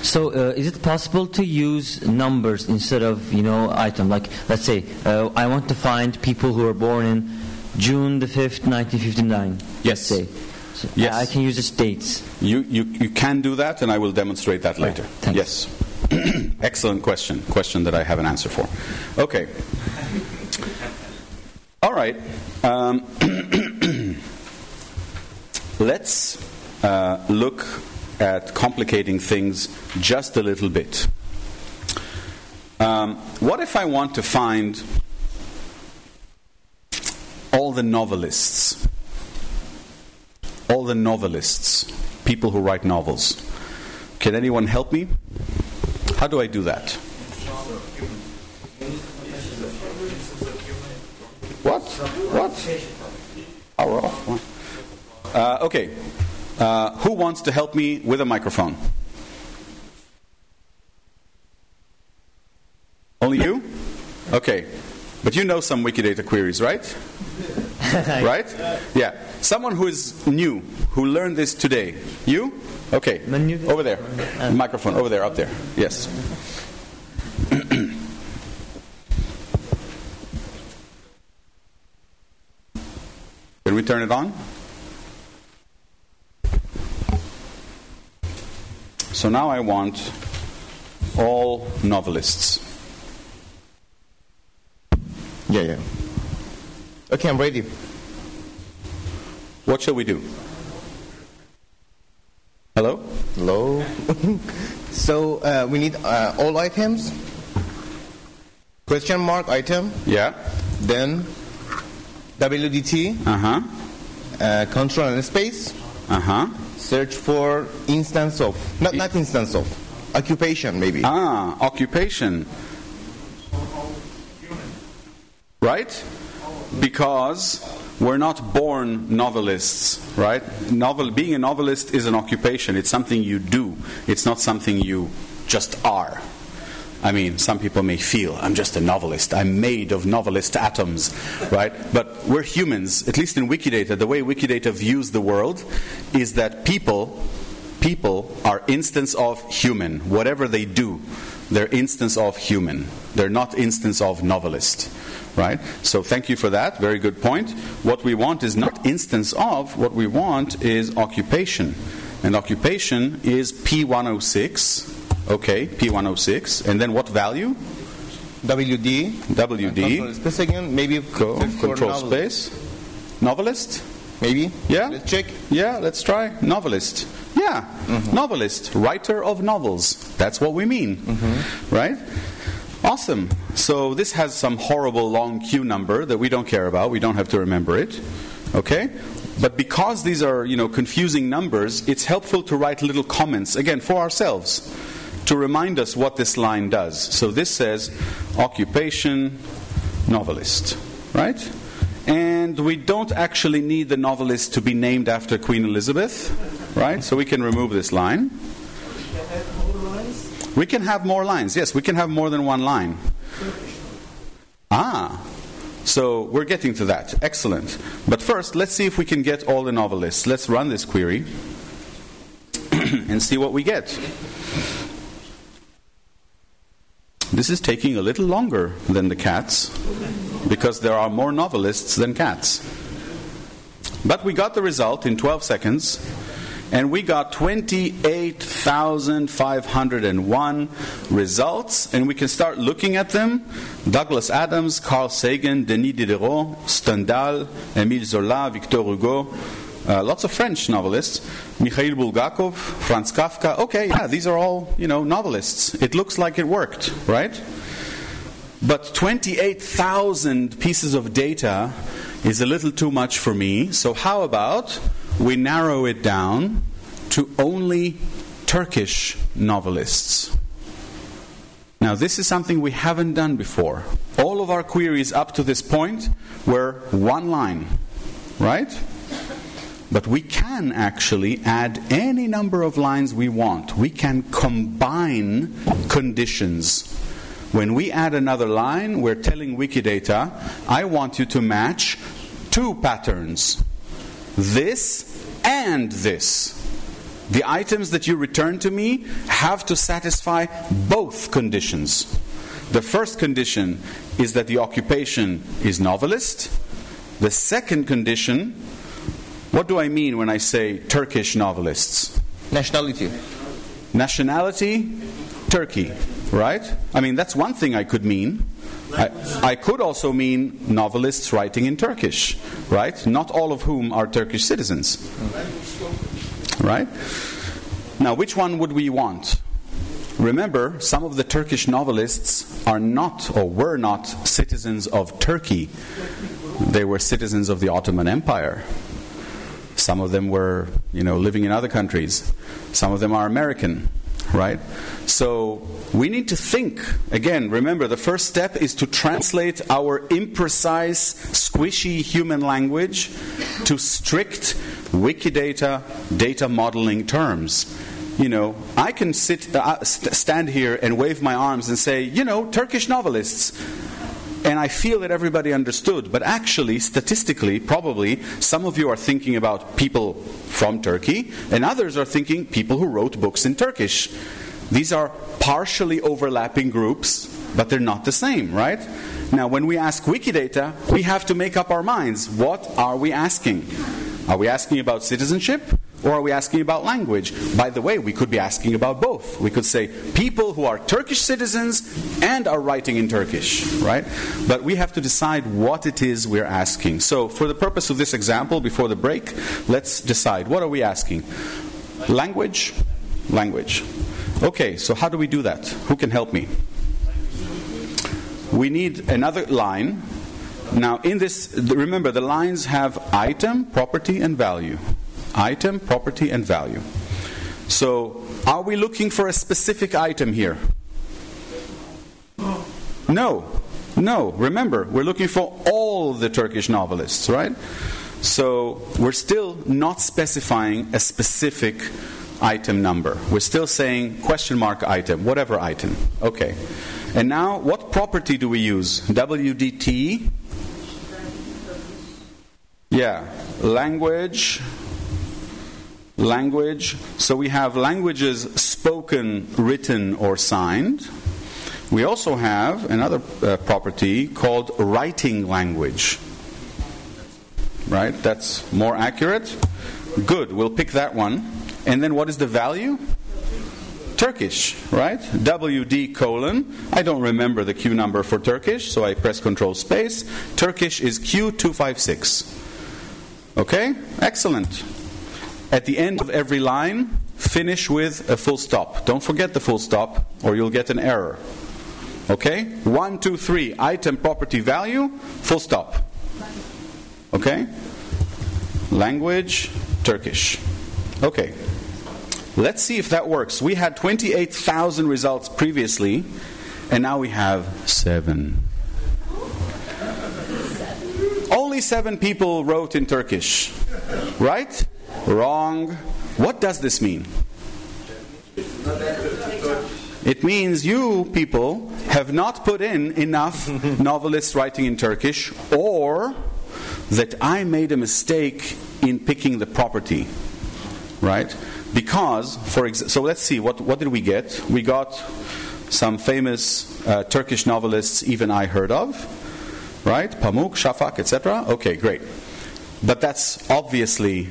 So is it possible to use numbers instead of, you know, item? Like, let's say, I want to find people who were born in June the 5th, 1959. Yes. Say. So yes. I can use these dates. You can do that, and I will demonstrate that later. Right. Yes. Excellent question. Question that I have an answer for. Okay. All right. Let's look at complicating things just a little bit. What if I want to find all the novelists? All the novelists, people who write novels. Can anyone help me? How do I do that? What? Hour off. Okay. Who wants to help me with a microphone? Only you? Okay. But you know some Wikidata queries, right? Right? Yeah. Someone who is new, who learned this today. You? Okay. Over there. Microphone, over there, up there. Yes. Can we turn it on? So now I want all novelists. Yeah. Okay, I'm ready. What shall we do? Hello? So we need all items? Question mark item? Yeah. Then WDT? Uh-huh. Control and space? Uh-huh. Search for instance of, not instance of, occupation maybe. Ah, occupation. Right? Because we're not born novelists, right? Being a novelist is an occupation. It's something you do. It's not something you just are. I mean, some people may feel, I'm just a novelist. I'm made of novelist atoms, right? But we're humans, at least in Wikidata. The way Wikidata views the world is that people are instance of human. Whatever they do, they're instance of human. They're not instance of novelist, right? So thank you for that. Very good point. What we want is not instance of. What we want is occupation. And occupation is P106. Okay, P106. And then what value? WD. Control space again. Maybe control space. Novelist? Maybe. Yeah. Let's check. Yeah, let's try. Novelist. Yeah. Mm-hmm. Novelist. Writer of novels. That's what we mean. Mm-hmm. Right? Awesome. So this has some horrible long Q number that we don't care about. We don't have to remember it. Okay? But because these are, you know, confusing numbers, it's helpful to write little comments, again, for ourselves, to remind us what this line does. So this says, occupation, novelist, right? And we don't actually need the novelist to be named after Queen Elizabeth, right? So we can remove this line. We can have more lines. Yes, we can have more than one line. Ah, so we're getting to that. Excellent. But first, let's see if we can get all the novelists. Let's run this query and see what we get. This is taking a little longer than the cats, because there are more novelists than cats. But we got the result in 12 seconds, and we got 28,501 results, and we can start looking at them. Douglas Adams, Carl Sagan, Denis Diderot, Stendhal, Emile Zola, Victor Hugo, lots of French novelists, Mikhail Bulgakov, Franz Kafka. Okay, yeah, these are all, you know, novelists. It looks like it worked, right? But 28,000 pieces of data is a little too much for me, so how about we narrow it down to only Turkish novelists? Now, this is something we haven't done before. All of our queries up to this point were one line, right? But we can actually add any number of lines we want. We can combine conditions. When we add another line, we're telling Wikidata, I want you to match two patterns, this and this. The items that you return to me have to satisfy both conditions. The first condition is that the occupation is novelist. The second condition, what do I mean when I say Turkish novelists? Nationality. Nationality, Turkey. Right? I mean, that's one thing I could mean. I could also mean novelists writing in Turkish, right? Not all of whom are Turkish citizens, right? Now, which one would we want? Remember, some of the Turkish novelists are not or were not citizens of Turkey. They were citizens of the Ottoman Empire. Some of them were, you know, living in other countries. Some of them are American. Right? So we need to think. Again, remember, the first step is to translate our imprecise, squishy human language to strict Wikidata data modeling terms. You know, I can stand here and wave my arms and say, you know, Turkish novelists. And I feel that everybody understood, but actually, statistically, probably, some of you are thinking about people from Turkey, and others are thinking people who wrote books in Turkish. These are partially overlapping groups, but they're not the same, right? Now, when we ask Wikidata, we have to make up our minds. What are we asking? Are we asking about citizenship? Or are we asking about language? By the way, we could be asking about both. We could say people who are Turkish citizens and are writing in Turkish, right? But we have to decide what it is we're asking. So for the purpose of this example, before the break, let's decide. What are we asking? Language? Language. Okay, so how do we do that? Who can help me? We need another line. Now, in this, remember, the lines have item, property, and value. Item, property, and value. So, are we looking for a specific item here? No. No. Remember, we're looking for all the Turkish novelists, right? So, we're still not specifying a specific item number. We're still saying question mark item, whatever item. Okay. And now, what property do we use? WDT? Yeah. Language. Language. So we have languages spoken, written, or signed. We also have another property called writing language. Right? That's more accurate. Good. We'll pick that one. And then what is the value? Turkish, right? WD colon. I don't remember the Q number for Turkish, so I press Control space. Turkish is Q256. Okay? Excellent. At the end of every line, finish with a full stop. Don't forget the full stop, or you'll get an error. Okay? 1, 2, 3. Item, property, value, full stop. Okay? Language, Turkish. Okay. Let's see if that works. We had 28,000 results previously, and now we have 7. Only Only 7 people wrote in Turkish. Right? Wrong. What does this mean? It means you people have not put in enough novelists writing in Turkish, or that I made a mistake in picking the property. Right? Because, so let's see, what did we get? We got some famous Turkish novelists even I heard of. Right? Pamuk, Shafak, etc. Okay, great. But that's obviously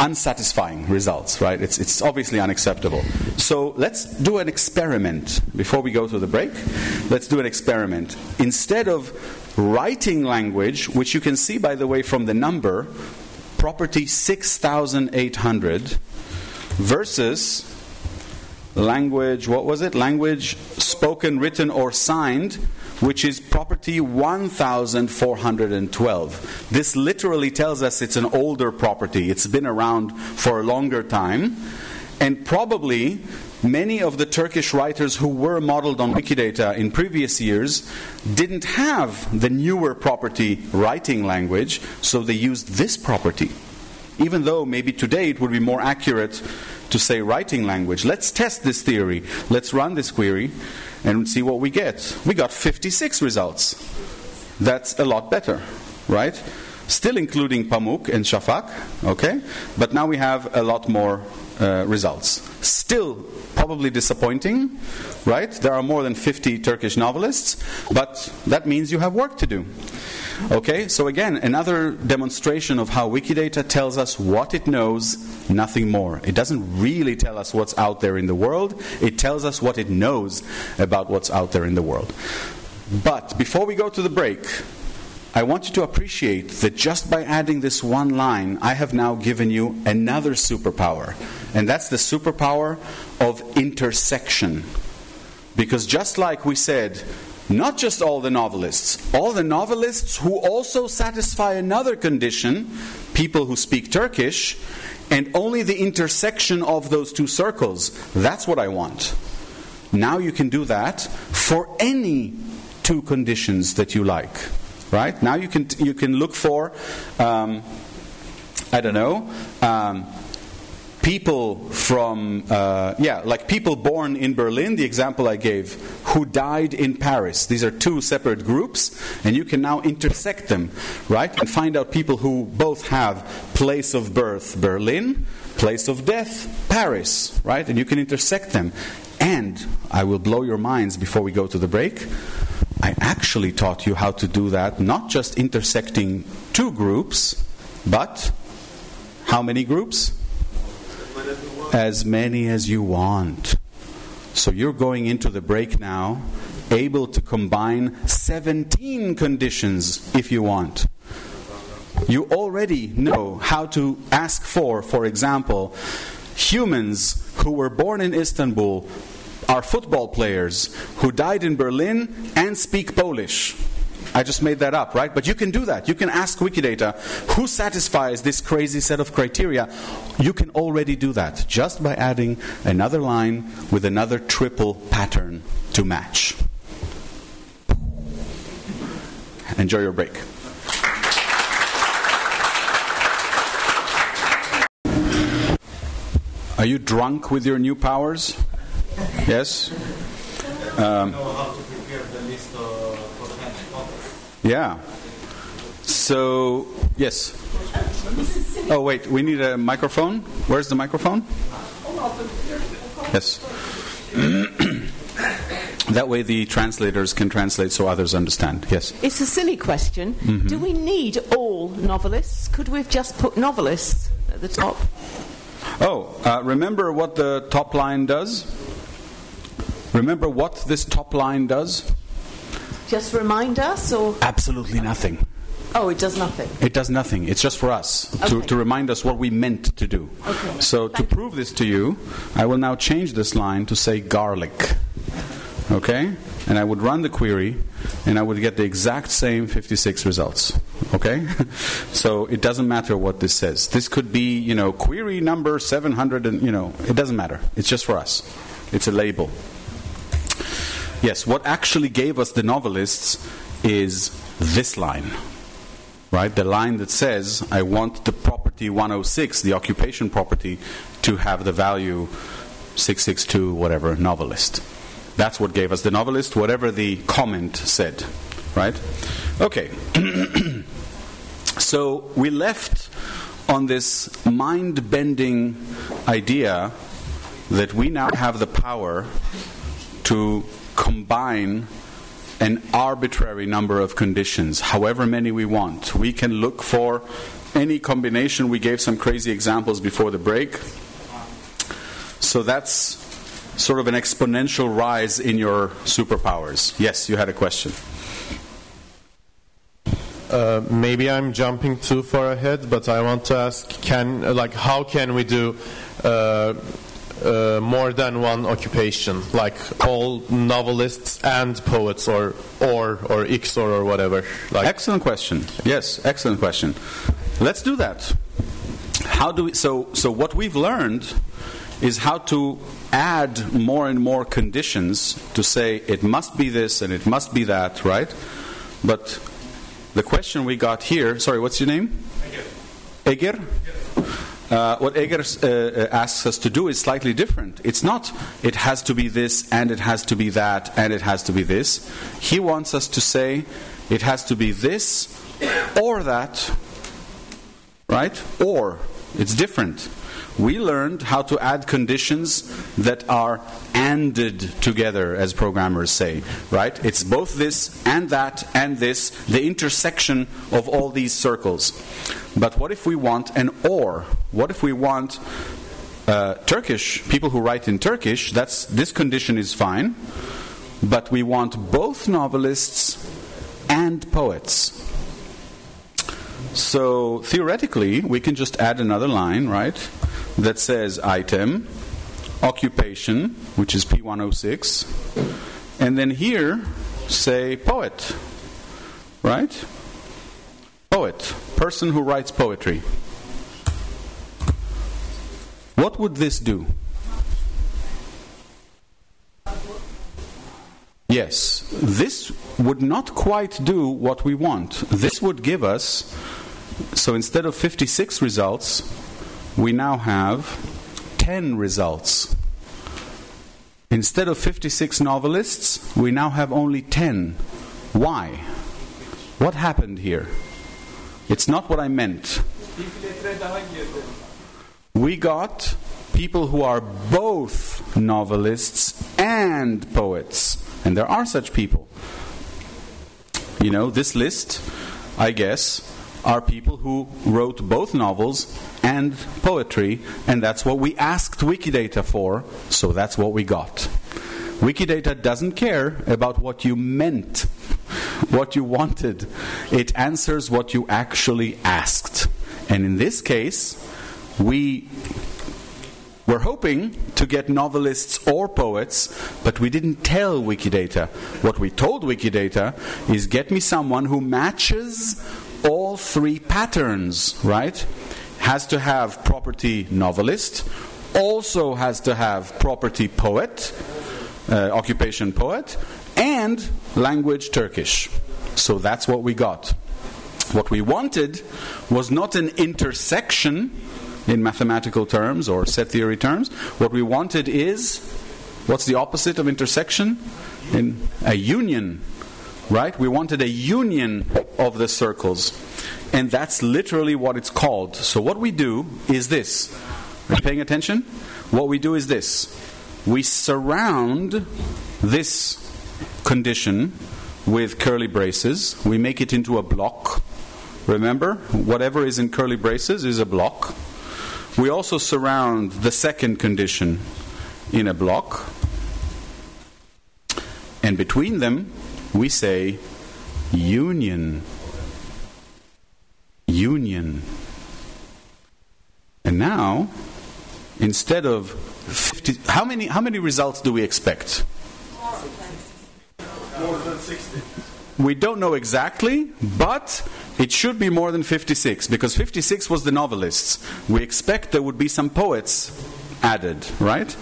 unsatisfying results, right? It's obviously unacceptable. So let's do an experiment. Before we go to the break, let's do an experiment. Instead of writing language, which you can see, by the way, from the number, property 6,800 versus language, what was it? Language spoken, written, or signed, which is property 1,412. This literally tells us it's an older property. It's been around for a longer time. And probably many of the Turkish writers who were modeled on Wikidata in previous years didn't have the newer property writing language, so they used this property. Even though maybe today it would be more accurate to say writing language. Let's test this theory. Let's run this query and see what we get. We got 56 results. That's a lot better, right? Still including Pamuk and Shafak, okay? But now we have a lot more results. Still probably disappointing, right? There are more than 50 Turkish novelists, but that means you have work to do. Okay, so again, another demonstration of how Wikidata tells us what it knows, nothing more. It doesn't really tell us what's out there in the world. It tells us what it knows about what's out there in the world. But before we go to the break, I want you to appreciate that just by adding this one line, I have now given you another superpower. And that's the superpower of intersection. Because just like we said, not just all the novelists who also satisfy another condition, people who speak Turkish, and only the intersection of those two circles. That's what I want. Now you can do that for any two conditions that you like. Right? Now you can look for, I don't know, people from, like people born in Berlin, the example I gave, who died in Paris. These are two separate groups, and you can now intersect them, right? And find out people who both have place of birth, Berlin, place of death, Paris, right? And you can intersect them. And I will blow your minds before we go to the break. I actually taught you how to do that, not just intersecting two groups, but how many groups? As many as you want. So you're going into the break now, able to combine 17 conditions if you want. You already know how to ask for example, humans who were born in Istanbul are football players who died in Berlin and speak Polish. I just made that up, right? But you can do that. You can ask Wikidata, who satisfies this crazy set of criteria? You can already do that just by adding another line with another triple pattern to match. Enjoy your break. Are you drunk with your new powers? Yes? Yeah. So, yes. Oh, wait, we need a microphone. Where's the microphone? Yes. That way the translators can translate so others understand. Yes? It's a silly question. Mm-hmm. Do we need all novelists? Could we have just put novelists at the top? Oh, remember what the top line does? Remember what this top line does? Just remind us, or? Absolutely nothing. Oh, it does nothing? It does nothing. It's just for us, okay, to remind us what we meant to do. Okay. So to prove this to you, I will now change this line to say garlic. Okay? And I would run the query, and I would get the exact same 56 results. Okay? So it doesn't matter what this says. This could be, you know, query number 700, and, you know, it doesn't matter. It's just for us. It's a label. Yes, what actually gave us the novelists is this line, right? The line that says, I want the property 106, the occupation property, to have the value 662, whatever, novelist. That's what gave us the novelist, whatever the comment said, right? Okay. So we left on this mind-bending idea that we now have the power to combine an arbitrary number of conditions, however many we want. We can look for any combination. We gave some crazy examples before the break. So that's sort of an exponential rise in your superpowers. Yes, you had a question. Maybe I'm jumping too far ahead, but I want to ask: how can we do more than one occupation, like all novelists and poets, or Ixor or whatever? Like, excellent question. Yes, excellent question. Let's do that. How do we? So what we've learned is how to add more and more conditions to say it must be this and it must be that, right? But the question we got here, sorry, what's your name? Eger. Eger? Yes. What Eger asks us to do is slightly different. It's not, it has to be this, and it has to be that, and it has to be this. He wants us to say, it has to be this, or that, right? Or, it's different. We learned how to add conditions that are anded together, as programmers say, right? It's both this and that and this, the intersection of all these circles. But what if we want an or? What if we want Turkish, people who write in Turkish, this condition is fine, but we want both novelists and poets. So theoretically, we can just add another line, right? That says item, occupation, which is P106, and then here say poet, right? Poet, person who writes poetry. What would this do? Yes, this would not quite do what we want. This would give us, so instead of 56 results, we now have 10 results. Instead of 56 novelists, we now have only 10. Why? What happened here? It's not what I meant. We got people who are both novelists and poets. And there are such people. You know, this list, I guess, are people who wrote both novels and poetry, and that's what we asked Wikidata for, so that's what we got. Wikidata doesn't care about what you meant, what you wanted. It answers what you actually asked. And in this case, we were hoping to get novelists or poets, but we didn't tell Wikidata. What we told Wikidata is, get me someone who matches all three patterns, right? Has to have property novelist, also has to have property poet, occupation poet, and language Turkish. So that's what we got. What we wanted was not an intersection in mathematical terms or set theory terms. What we wanted is, what's the opposite of intersection? In a union. Right? We wanted a union of the circles. And that's literally what it's called. So what we do is this. Are you paying attention? What we do is this. We surround this condition with curly braces. We make it into a block. Remember, whatever is in curly braces is a block. We also surround the second condition in a block. And between them, we say union, union. And now, instead of 50, how many results do we expect? More than 60. We don't know exactly, but it should be more than 56, because 56 was the novelists. We expect there would be some poets added, right?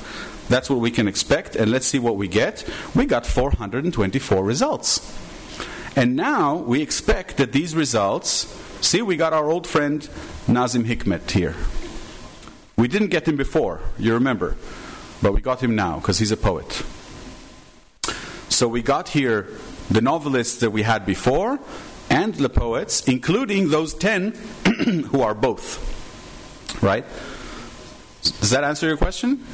That's what we can expect, and let's see what we get. We got 424 results. And now we expect that these results See, we got our old friend Nazim Hikmet here. We didn't get him before, you remember, but we got him now because he's a poet. So we got here the novelists that we had before and the poets, including those 10 who are both. Right? Does that answer your question?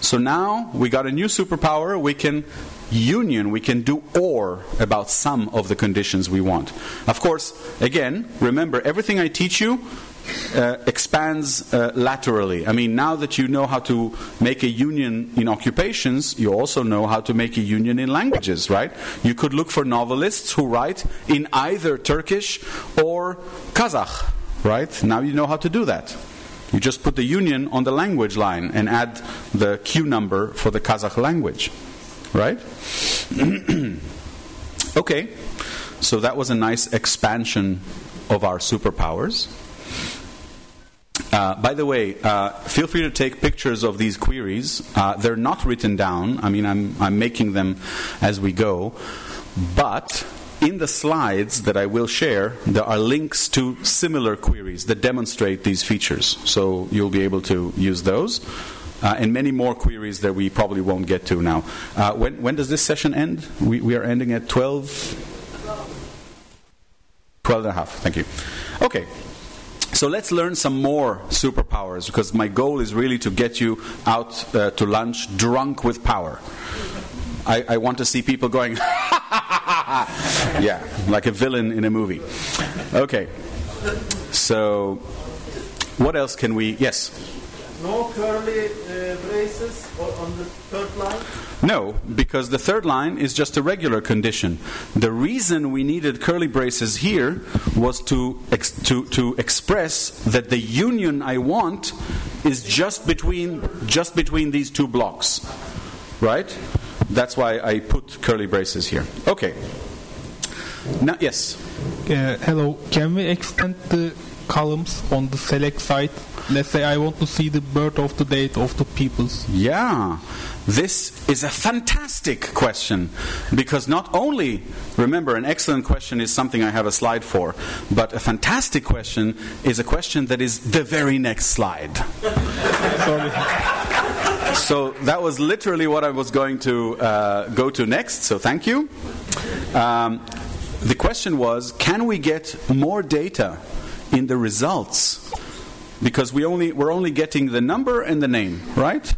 So now we got a new superpower. We can union, we can do or about some of the conditions we want. Of course, again, remember, everything I teach you expands laterally. I mean, now that you know how to make a union in occupations, you also know how to make a union in languages, right? You could look for novelists who write in either Turkish or Kazakh, right? Now you know how to do that. You just put the union on the language line and add the Q number for the Kazakh language. Right? Okay. So that was a nice expansion of our superpowers. By the way, feel free to take pictures of these queries. They're not written down. I mean, I'm making them as we go. But in the slides that I will share, there are links to similar queries that demonstrate these features. So you'll be able to use those. And many more queries that we probably won't get to now. When does this session end? We are ending at 12 and a half. Thank you. Okay. So let's learn some more superpowers, because my goal is really to get you out to lunch drunk with power. I want to see people going, yeah, like a villain in a movie. Okay. So what else can we... Yes? No curly braces on the third line? No, because the third line is just a regular condition. The reason we needed curly braces here was to express that the union I want is just between these two blocks, right? That's why I put curly braces here. Okay. Now, yes. Hello. Can we extend the columns on the select side? Let's say I want to see the birth of the date of the peoples. Yeah, this is a fantastic question, because not only, remember, an excellent question is something I have a slide for, but a fantastic question is a question that is the very next slide. Sorry. So that was literally what I was going to go to next, so thank you. The question was, can we get more data in the results? Because we're only getting the number and the name, right?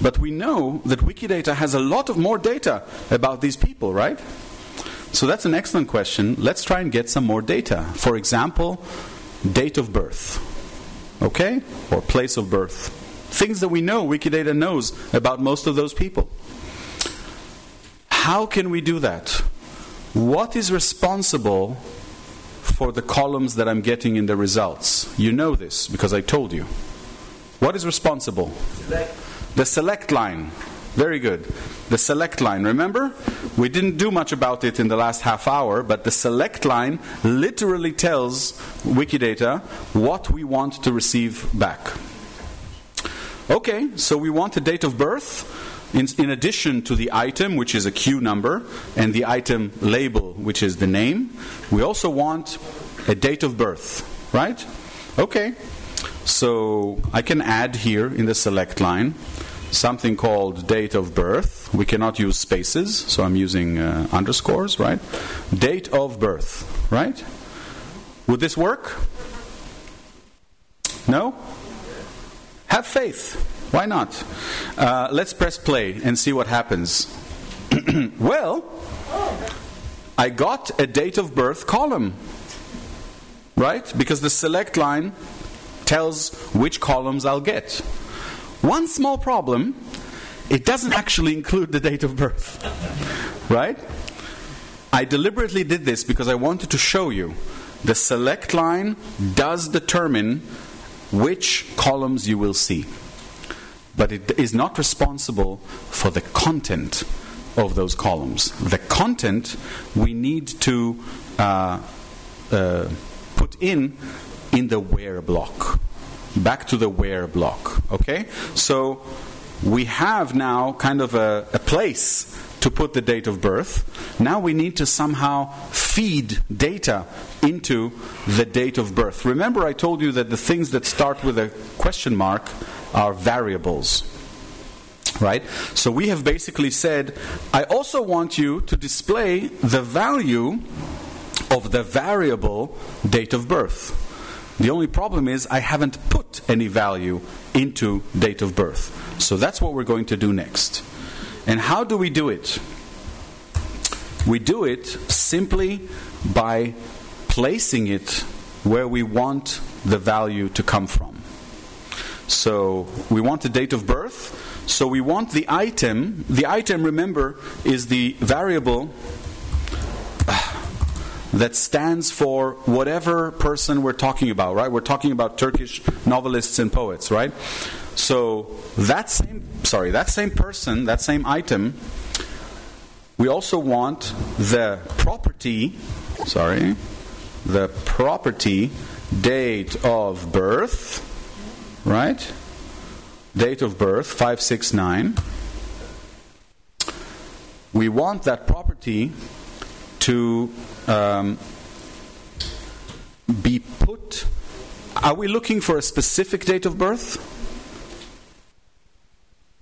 But we know that Wikidata has a lot of more data about these people, right? So that's an excellent question. Let's try and get some more data. For example, date of birth, okay? Or place of birth. Things that we know, Wikidata knows about most of those people. How can we do that? What is responsible for the columns that I'm getting in the results? You know this because I told you. What is responsible? Select. The select line. Very good. The select line. Remember? We didn't do much about it in the last half hour, but the select line literally tells Wikidata what we want to receive back. Okay, so we want a date of birth. In addition to the item, which is a Q number, and the item label, which is the name, we also want a date of birth, right? Okay. So I can add here in the select line something called date of birth. We cannot use spaces, so I'm using underscores, right? Date of birth, right? Would this work? No? Have faith. Why not? Let's press play and see what happens. Well, I got a date of birth column, right? Because the select line tells which columns I'll get. One small problem, it doesn't actually include the date of birth, right? I deliberately did this because I wanted to show you the select line does determine which columns you will see. But it is not responsible for the content of those columns. The content we need to put in the where block. Back to the where block, okay? So we have now kind of a place to put the date of birth. Now we need to somehow feed data into the date of birth. Remember, I told you that the things that start with a question mark are variables. Right? So we have basically said, I also want you to display the value of the variable date of birth. The only problem is I haven't put any value into date of birth. So that's what we're going to do next. And how do we do it? We do it simply by placing it where we want the value to come from. So we want the date of birth. So we want the item. The item, remember, is the variable that stands for whatever person we're talking about, right? We're talking about Turkish novelists and poets, right? So that same person, that same item, we also want the property, the property date of birth, right? Date of birth, 569. We want that property to be put. Are we looking for a specific date of birth?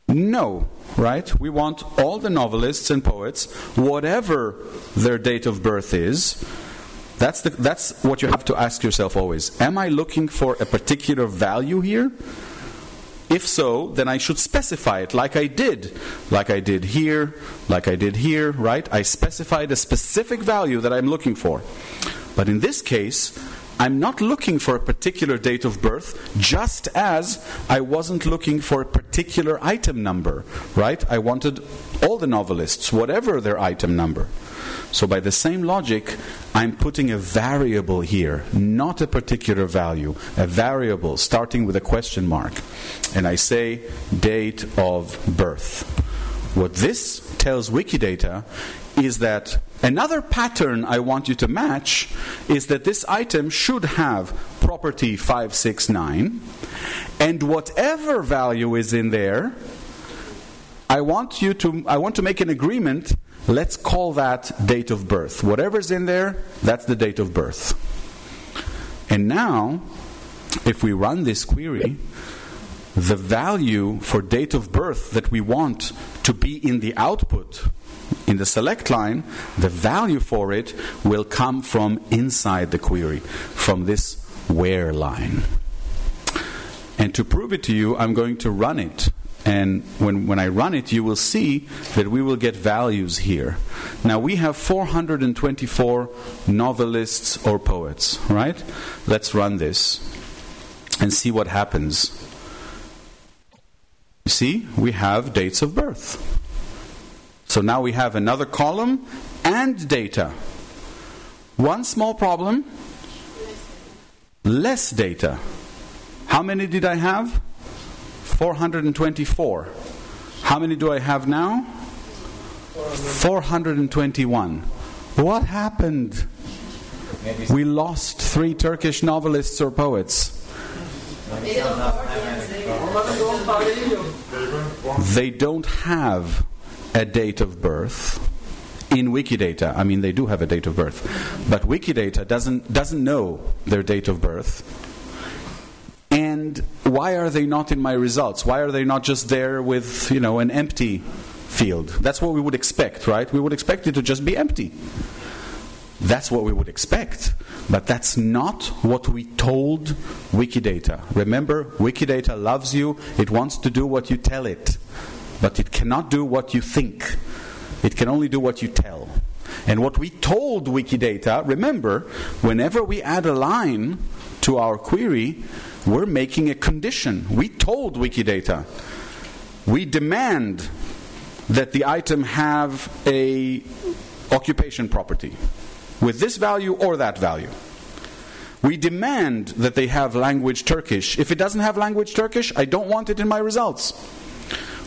No, right? We want all the novelists and poets, whatever their date of birth is. That's what you have to ask yourself always. Am I looking for a particular value here? If so, then I should specify it like I did here, right? I specified a specific value that I'm looking for. But in this case, I'm not looking for a particular date of birth, just as I wasn't looking for a particular item number, right? I wanted all the novelists, whatever their item number. So by the same logic, I'm putting a variable here, not a particular value, a variable starting with a question mark. And I say date of birth. What this tells Wikidata is that another pattern I want you to match is that this item should have property 569, and whatever value is in there, I want to make an agreement. Let's call that date of birth. Whatever's in there, that's the date of birth. And now, if we run this query, the value for date of birth that we want to be in the output, in the select line, the value for it will come from inside the query, from this where line. And to prove it to you, I'm going to run it. And when I run it, you will see that we will get values here. Now, we have 424 novelists or poets, right? Let's run this and see what happens. You see, we have dates of birth. So now we have another column and data. One small problem, less data. How many did I have? 424. How many do I have now? 421. What happened? We lost 3 Turkish novelists or poets. They don't have a date of birth in Wikidata. I mean, they do have a date of birth, but Wikidata doesn't know their date of birth. And why are they not in my results? Why are they not just there with, an empty field? That's what we would expect, right? We would expect it to just be empty. That's what we would expect. But that's not what we told Wikidata. Remember, Wikidata loves you. It wants to do what you tell it. But it cannot do what you think. It can only do what you tell. And what we told Wikidata, remember, whenever we add a line to our query, we're making a condition. We told Wikidata, we demand that the item have a occupation property with this value or that value. We demand that they have language Turkish. If it doesn't have language Turkish, I don't want it in my results.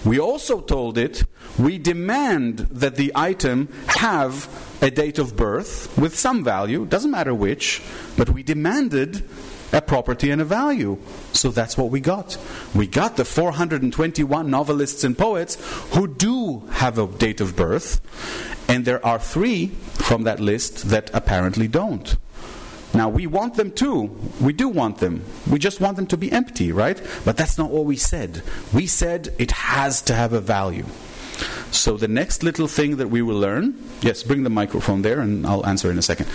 We also told it, we demand that the item have a date of birth with some value, doesn't matter which, but we demanded a property and a value. So that's what we got. We got the 421 novelists and poets who do have a date of birth, and there are 3 from that list that apparently don't. Now, we want them too. We do want them. We just want them to be empty, right? But that's not what we said. We said it has to have a value. So the next little thing that we will learn... Yes, bring the microphone there and I'll answer in a second.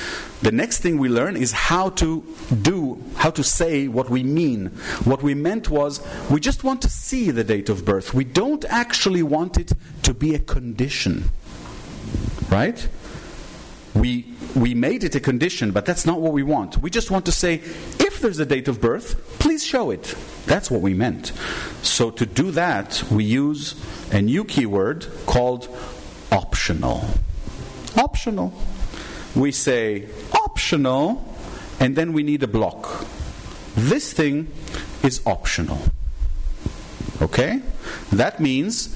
The next thing we learn is how to say what we mean. What we meant was we just want to see the date of birth. We don't actually want it to be a condition, right? We made it a condition, but that's not what we want. We just want to say, if there's a date of birth, please show it. That's what we meant. So to do that, we use a new keyword called optional. Optional. We say optional, and then we need a block. This thing is optional. Okay? That means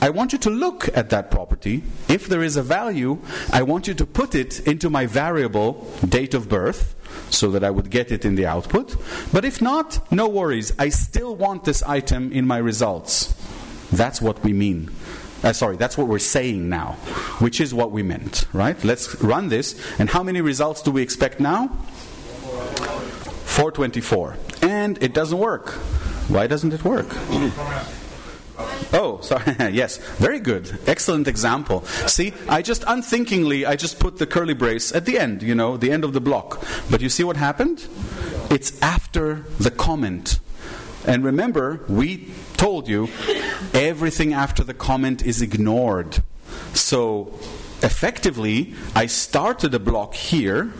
I want you to look at that property. If there is a value, I want you to put it into my variable date of birth so that I would get it in the output. But if not, no worries. I still want this item in my results. That's what we mean. That's what we're saying now, which is what we meant, right? Let's run this. And how many results do we expect now? 424. And it doesn't work. Why doesn't it work? Oh, sorry. Yes, very good. Excellent example. See, I just unthinkingly put the curly brace at the end, the end of the block. But you see what happened? It's after the comment. And remember, we told you everything after the comment is ignored. So, effectively, I started a block here,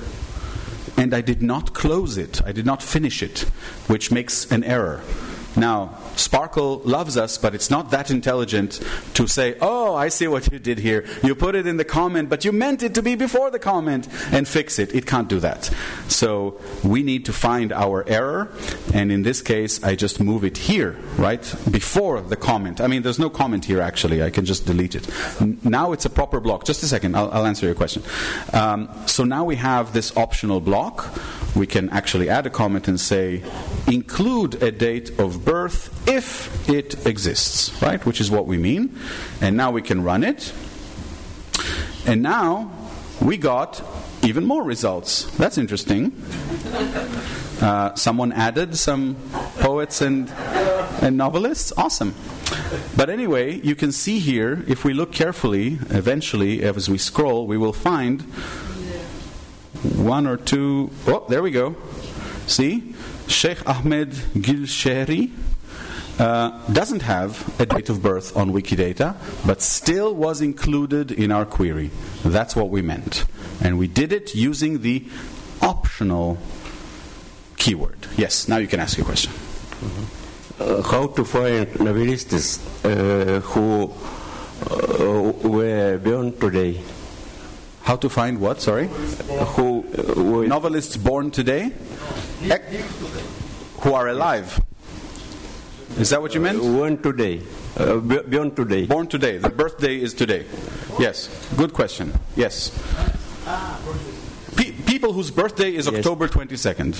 and I did not close it. I did not finish it, which makes an error. Now, SPARQL loves us, but it's not that intelligent to say, oh, I see what you did here. You put it in the comment, but you meant it to be before the comment, and fix it. It can't do that. So we need to find our error, and in this case, I just move it here, right, before the comment. I mean, there's no comment here, actually. I can just delete it. Now it's a proper block. Just a second. I'll answer your question. So now we have this optional block. We can actually add a comment and say, include a date of birth if it exists, right? Which is what we mean. And now we can run it. And now we got even more results. That's interesting. Someone added some poets and novelists. Awesome. But anyway, you can see here, if we look carefully, eventually, as we scroll, we will find one or two. Oh, there we go. See? Sheikh Ahmed Gil-Sheri doesn't have a date of birth on Wikidata, but still was included in our query. That's what we meant. And we did it using the optional keyword. Yes, now you can ask your question. How to find novelists who were born today? How to find what, sorry? Who novelists born today? Who are alive? Is that what you meant? Born today. Born today. Born today. The birthday is today. Yes. Good question. Yes. People whose birthday is October 22nd.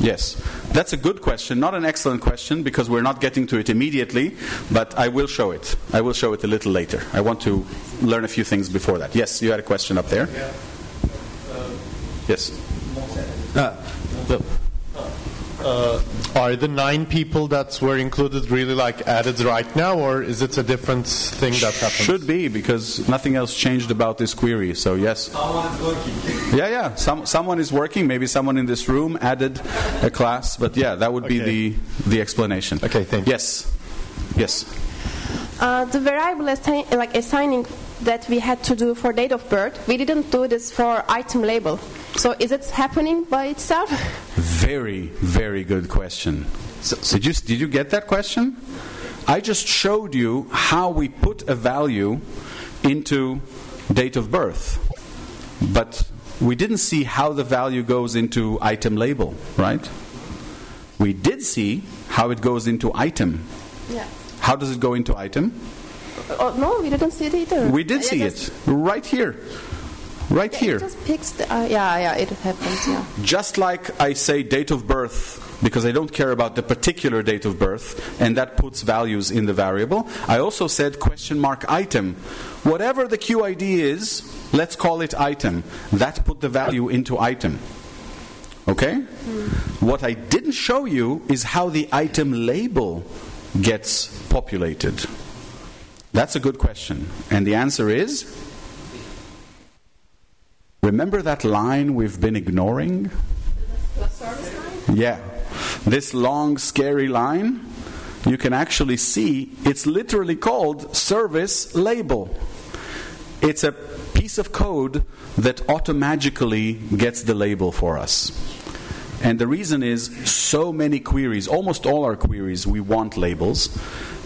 Yes. That's a good question. Not an excellent question because we're not getting to it immediately, but I will show it. I will show it a little later. I want to learn a few things before that. Yes, you had a question up there. Yes. Are the 9 people that were included really like added right now, or is it a different thing that happens? Should be, because nothing else changed about this query. So yes. Someone's working. Yeah. Someone is working. Maybe someone in this room added a class, but yeah, that would be the explanation. Okay. Thank you. Yes. Yes. The variable assigning that we had to do for date of birth, we didn't do this for item label. So is it happening by itself? Very, very good question. So did you get that question? I just showed you how we put a value into date of birth. But we didn't see how the value goes into item label, right? We did see how it goes into item. Yeah. How does it go into item? Oh, no, we didn't see it either. We did see it right here. Right here. It just picks the, it happens, yeah. Just like I say date of birth, because I don't care about the particular date of birth, and that puts values in the variable, I also said question mark item. Whatever the QID is, let's call it item. That put the value into item. Okay? Mm-hmm. What I didn't show you is how the item label gets populated. That's a good question. And the answer is... Remember that line we've been ignoring? The service line? Yeah. This long, scary line, you can actually see it's literally called service label. It's a piece of code that automatically gets the label for us. And the reason is so many queries, almost all our queries, we want labels.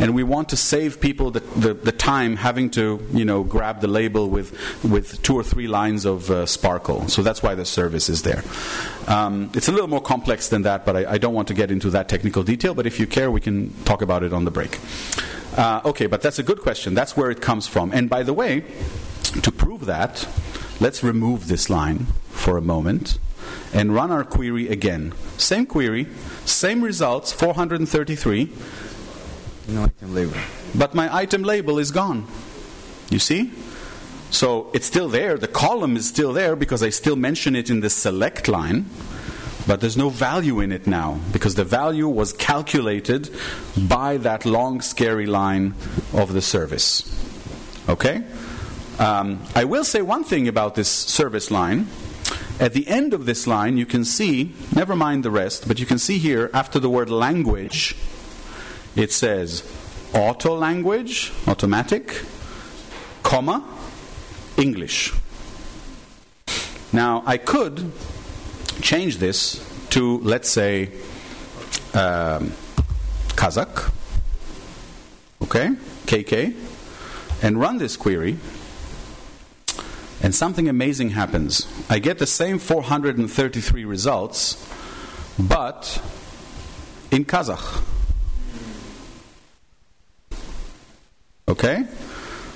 And we want to save people the time having to, you know, grab the label with 2 or 3 lines of SPARQL. So that's why the service is there. It's a little more complex than that, but I don't want to get into that technical detail. But if you care, we can talk about it on the break. Okay, but that's a good question. That's where it comes from. And by the way, to prove that, let's remove this line for a moment and run our query again. Same query, same results, 433. No item label. But my item label is gone. You see? So it's still there. The column is still there because I still mention it in the select line. But there's no value in it now because the value was calculated by that long, scary line of the service. Okay? I will say one thing about this service line. At the end of this line, you can see, never mind the rest, but you can see here, after the word language, it says auto language, automatic, comma, English. Now, I could change this to, let's say, Kazakh, okay, KK, and run this query. And something amazing happens. I get the same 433 results, but in Kazakh. Okay?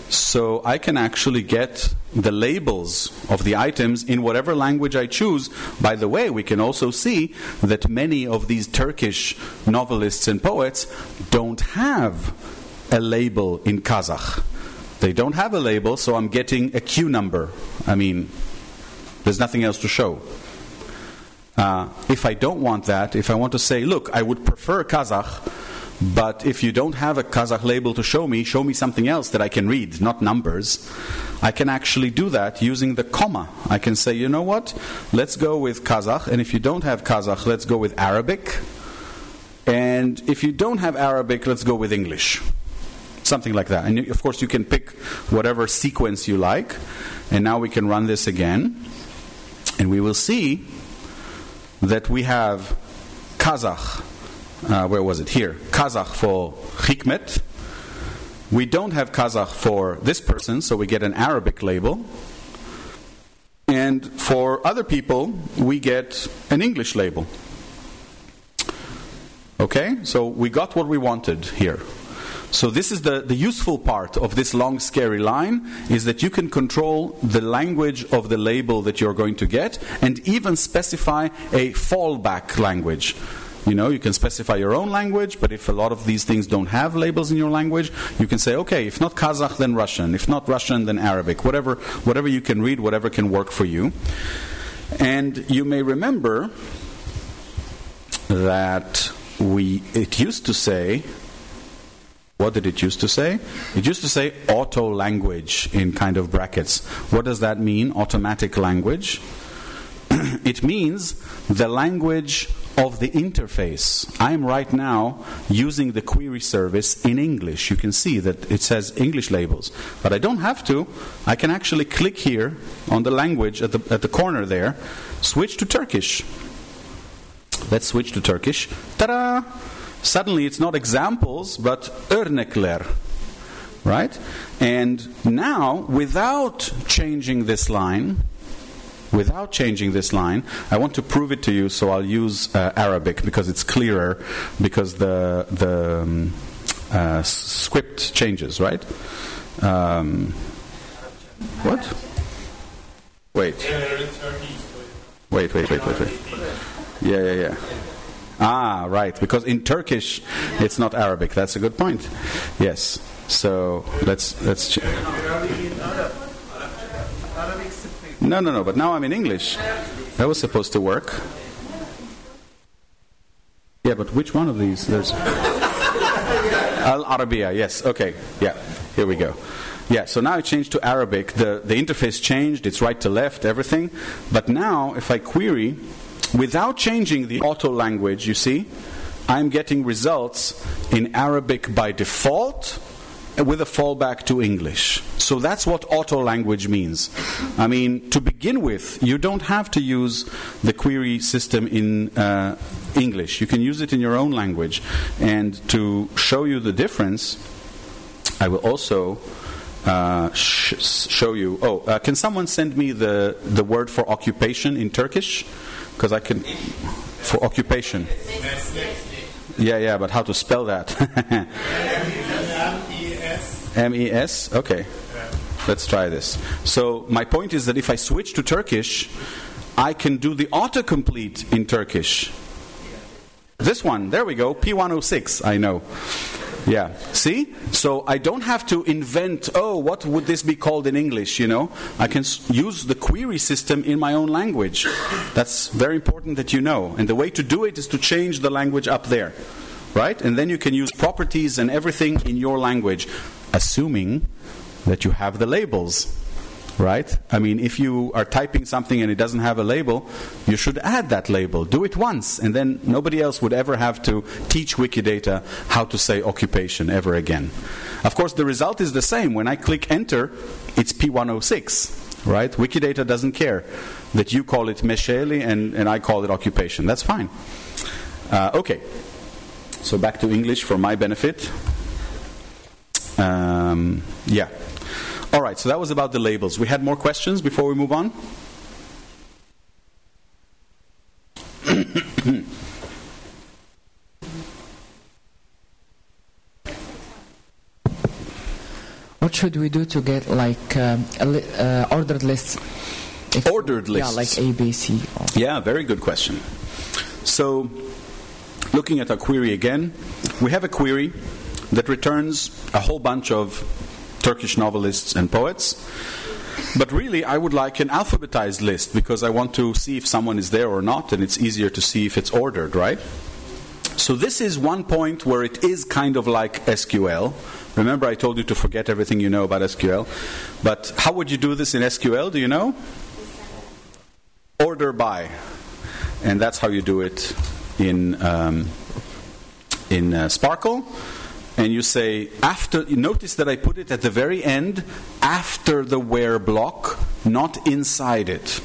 So I can actually get the labels of the items in whatever language I choose. By the way, we can also see that many of these Turkish novelists and poets don't have a label in Kazakh. They don't have a label, so I'm getting a Q number. I mean, there's nothing else to show. If I don't want that, if I want to say, look, I would prefer Kazakh, but if you don't have a Kazakh label to show me something else that I can read, not numbers, I can actually do that using the comma. I can say, you know what, let's go with Kazakh, and if you don't have Kazakh, let's go with Arabic, and if you don't have Arabic, let's go with English. Something like that. And of course, you can pick whatever sequence you like. And now we can run this again. And we will see that we have Kazakh. Where was it? Here. Kazakh for Hikmet. We don't have Kazakh for this person, so we get an Arabic label. And for other people, we get an English label. Okay? So we got what we wanted here. So this is the useful part of this long, scary line, is that you can control the language of the label that you're going to get and even specify a fallback language. You know, you can specify your own language, but if a lot of these things don't have labels in your language, you can say, okay, if not Kazakh, then Russian. If not Russian, then Arabic. Whatever you can read, whatever can work for you. And you may remember that it used to say... What did it used to say? It used to say auto language in kind of brackets. What does that mean, automatic language? It means the language of the interface. I am right now using the query service in English. You can see that it says English labels. But I don't have to. I can actually click here on the language at the corner there, switch to Turkish. Let's switch to Turkish. Ta-da! Suddenly, it's not examples, but örnekler, right? And now, without changing this line, I want to prove it to you, so I'll use Arabic because it's clearer, because the script changes, right? What? Wait. Wait. Yeah. Ah, right, because in Turkish it's not Arabic. That's a good point. Yes. So let's check. No, but now I'm in English. That was supposed to work. Yeah, but which one of these? There's Al-Arabiya, yes, okay. Yeah, here we go. Yeah, so now it changed to Arabic. The interface changed, it's right to left, everything. But now, if I query, without changing the auto language, you see, I'm getting results in Arabic by default with a fallback to English. So that's what auto language means. I mean, to begin with, you don't have to use the query system in English. You can use it in your own language. And to show you the difference, I will also... show you. Oh, can someone send me the word for occupation in Turkish? Because I can for occupation. Yeah, but how to spell that? MES. Okay, let's try this. So my point is that if I switch to Turkish, I can do the autocomplete in Turkish. This one, there we go, P106. I know. Yeah, see? So I don't have to invent, oh, what would this be called in English, you know? I can use the query system in my own language. That's very important that you know. And the way to do it is to change the language up there, right? And then you can use properties and everything in your language, assuming that you have the labels, right? I mean, if you are typing something and it doesn't have a label, you should add that label. Do it once, and then nobody else would ever have to teach Wikidata how to say occupation ever again. Of course, the result is the same. When I click enter, it's P106, right? Wikidata doesn't care that you call it Mesheli and I call it occupation. That's fine. Okay. So back to English for my benefit. Yeah. All right, so that was about the labels. We had more questions before we move on? What should we do to get, like, ordered lists? Ordered lists? Yeah, like A, B, C. Yeah, very good question. So, looking at our query again, we have a query that returns a whole bunch of Turkish novelists and poets. But really, I would like an alphabetized list because I want to see if someone is there or not, and it's easier to see if it's ordered, right? So this is one point where it is kind of like SQL. Remember, I told you to forget everything you know about SQL. But how would you do this in SQL? Do you know? Order by. And that's how you do it in SPARQL. And you say, after, notice that I put it at the very end, after the where block, not inside it.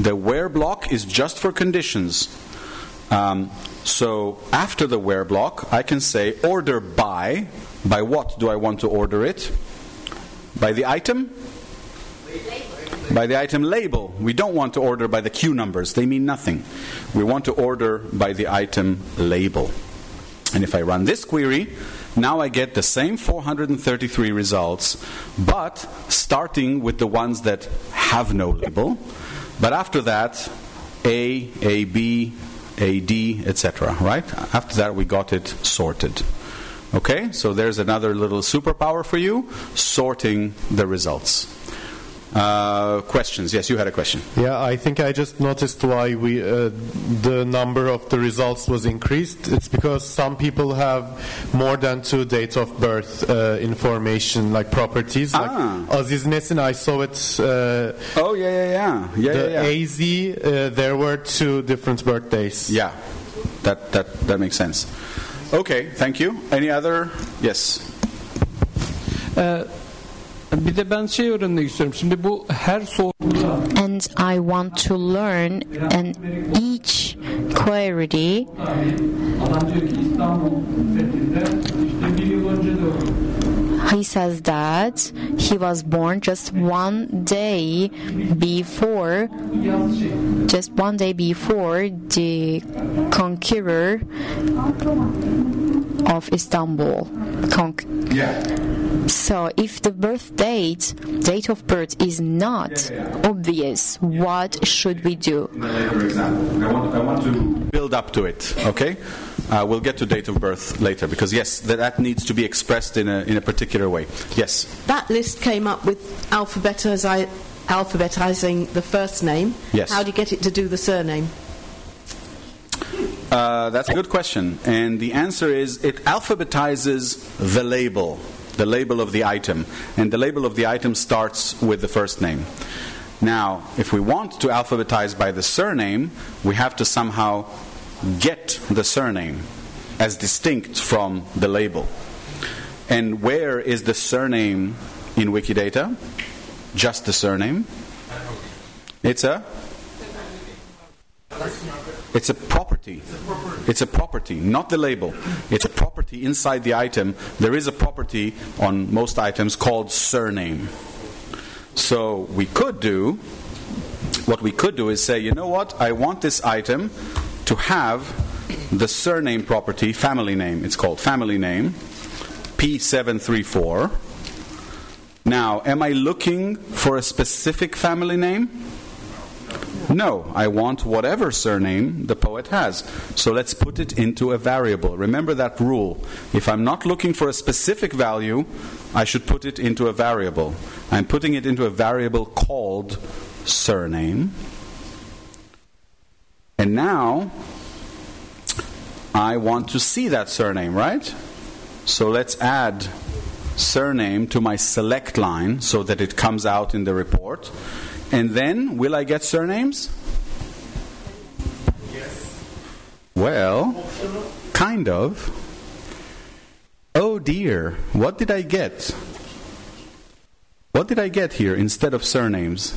The where block is just for conditions. So after the where block, I can say order by. By what do I want to order it? By the item? By the item label. We don't want to order by the queue numbers. They mean nothing. We want to order by the item label. And if I run this query, now I get the same 433 results, but starting with the ones that have no label. But after that, A, B, A, D, etc., right? After that, we got it sorted. Okay, so there's another little superpower for you, sorting the results. Questions? Yes, you had a question. Yeah, I think I just noticed why we the number of the results was increased. It's because some people have more than two dates of birth information, like properties. Ah. Like Aziz Nesin, I saw it. AZ, there were two different birthdays. Yeah, that makes sense. Okay, thank you. Any other? Yes. And I want to learn in each query he says that he was born just one day before the conqueror of Istanbul. So if the birth date, of birth is not obvious, what should we do? I want to build up to it, okay? We'll get to date of birth later, because yes, that needs to be expressed in a particular way. Yes? That list came up with alphabetizing the first name. Yes. How do you get it to do the surname? That's a good question. And the answer is it alphabetizes the label of the item. And the label of the item starts with the first name. Now, if we want to alphabetize by the surname, we have to somehow get the surname as distinct from the label. And where is the surname in Wikidata? Just the surname. It's a property. It's a property, not the label. It's a property inside the item. There is a property on most items called surname. So what we could do is say, you know what, I want this item to have the surname property, family name. It's called family name, P734. Now, am I looking for a specific family name? No, I want whatever surname the poet has. So let's put it into a variable. Remember that rule. If I'm not looking for a specific value, I should put it into a variable. I'm putting it into a variable called surname. And now, I want to see that surname, right? So let's add surname to my select line so that it comes out in the report. And then, will I get surnames? Yes. Well, kind of. Oh dear, what did I get? What did I get here instead of surnames?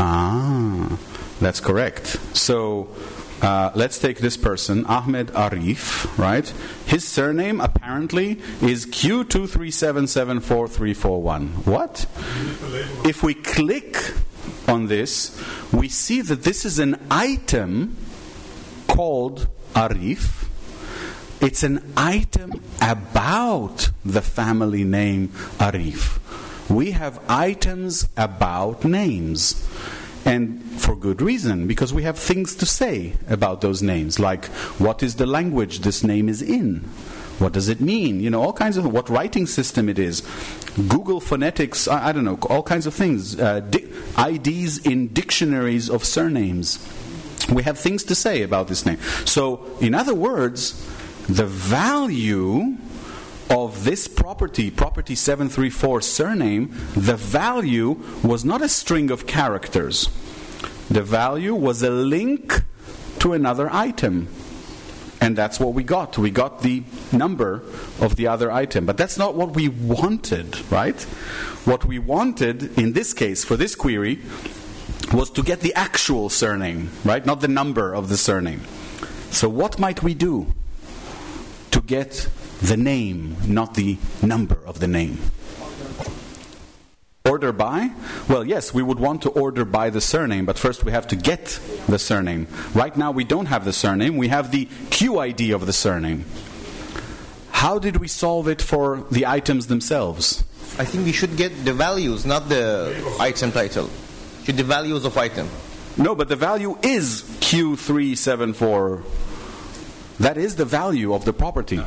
Ah, that's correct. So, let's take this person, Ahmed Arif, right? His surname, apparently, is Q237744341. What? If we click on this, we see that this is an item called Arif. It's an item about the family name Arif. We have items about names. And for good reason, because we have things to say about those names, like what is the language this name is in? What does it mean? You know, all kinds of, what writing system it is. Google phonetics, I don't know, all kinds of things. IDs in dictionaries of surnames. We have things to say about this name. So, in other words, the value of this property, property 734 surname, the value was not a string of characters. The value was a link to another item. And that's what we got. We got the number of the other item. But that's not what we wanted, right? What we wanted, in this case, for this query, was to get the actual surname, right? Not the number of the surname. So what might we do to get the name, not the number of the name? Order by? Well, yes, we would want to order by the surname, but first we have to get the surname. Right now we don't have the surname, we have the QID of the surname. How did we solve it for the items themselves? I think we should get the values, not the item title. Should the values of item. No, but the value is Q374. That is the value of the property.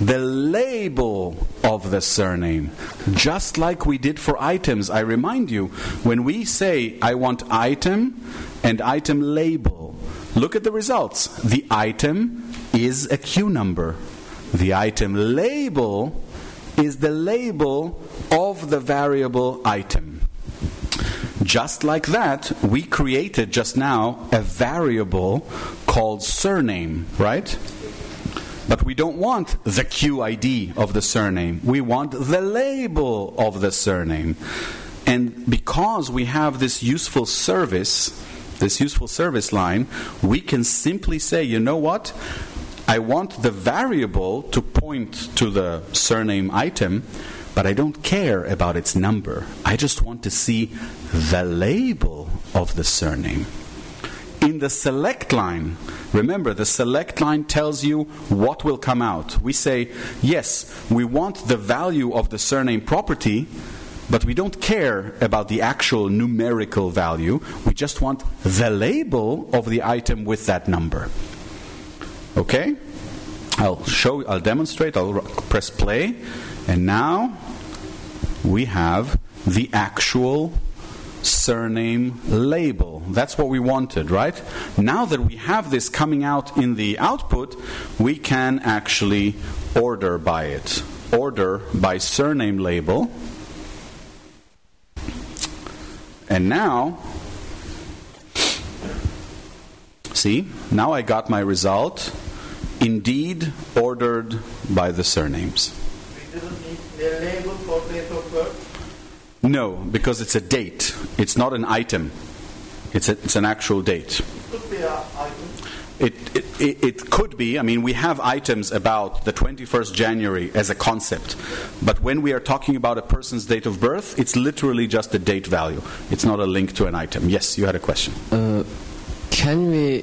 The label of the surname, just like we did for items. I remind you, when we say, I want item and item label, look at the results. The item is a Q number. The item label is the label of the variable item. Just like that, we created just now a variable called surname, right? But we don't want the QID of the surname. We want the label of the surname. And because we have this useful service line, we can simply say, you know what? I want the variable to point to the surname item, but I don't care about its number. I just want to see the label of the surname. In the select line, remember, the select line tells you what will come out. We say, yes, we want the value of the surname property, but we don't care about the actual numerical value. We just want the label of the item with that number. Okay? I'll demonstrate. I'll press play. And now we have the actual surname label. That's what we wanted, right? Now that we have this coming out in the output, we can actually order by it. Order by surname label. And now, see, now I got my result. Indeed, ordered by the surnames. We didn't need the label for date of birth? No, because it's a date. It's not an item. It's an actual date. It could be an item. It could be. I mean, we have items about the 21st January as a concept. But when we are talking about a person's date of birth, it's literally just a date value. It's not a link to an item. Yes, you had a question. Can we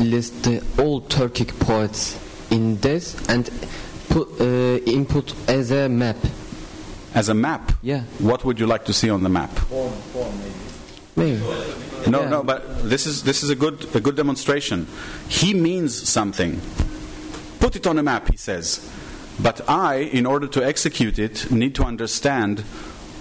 list the old Turkic poets in this and put, input as a map? As a map? Yeah. What would you like to see on the map? Form maybe. Maybe. No, yeah. No, but this is a good demonstration. He means something. Put it on a map, he says. But I, in order to execute it, need to understand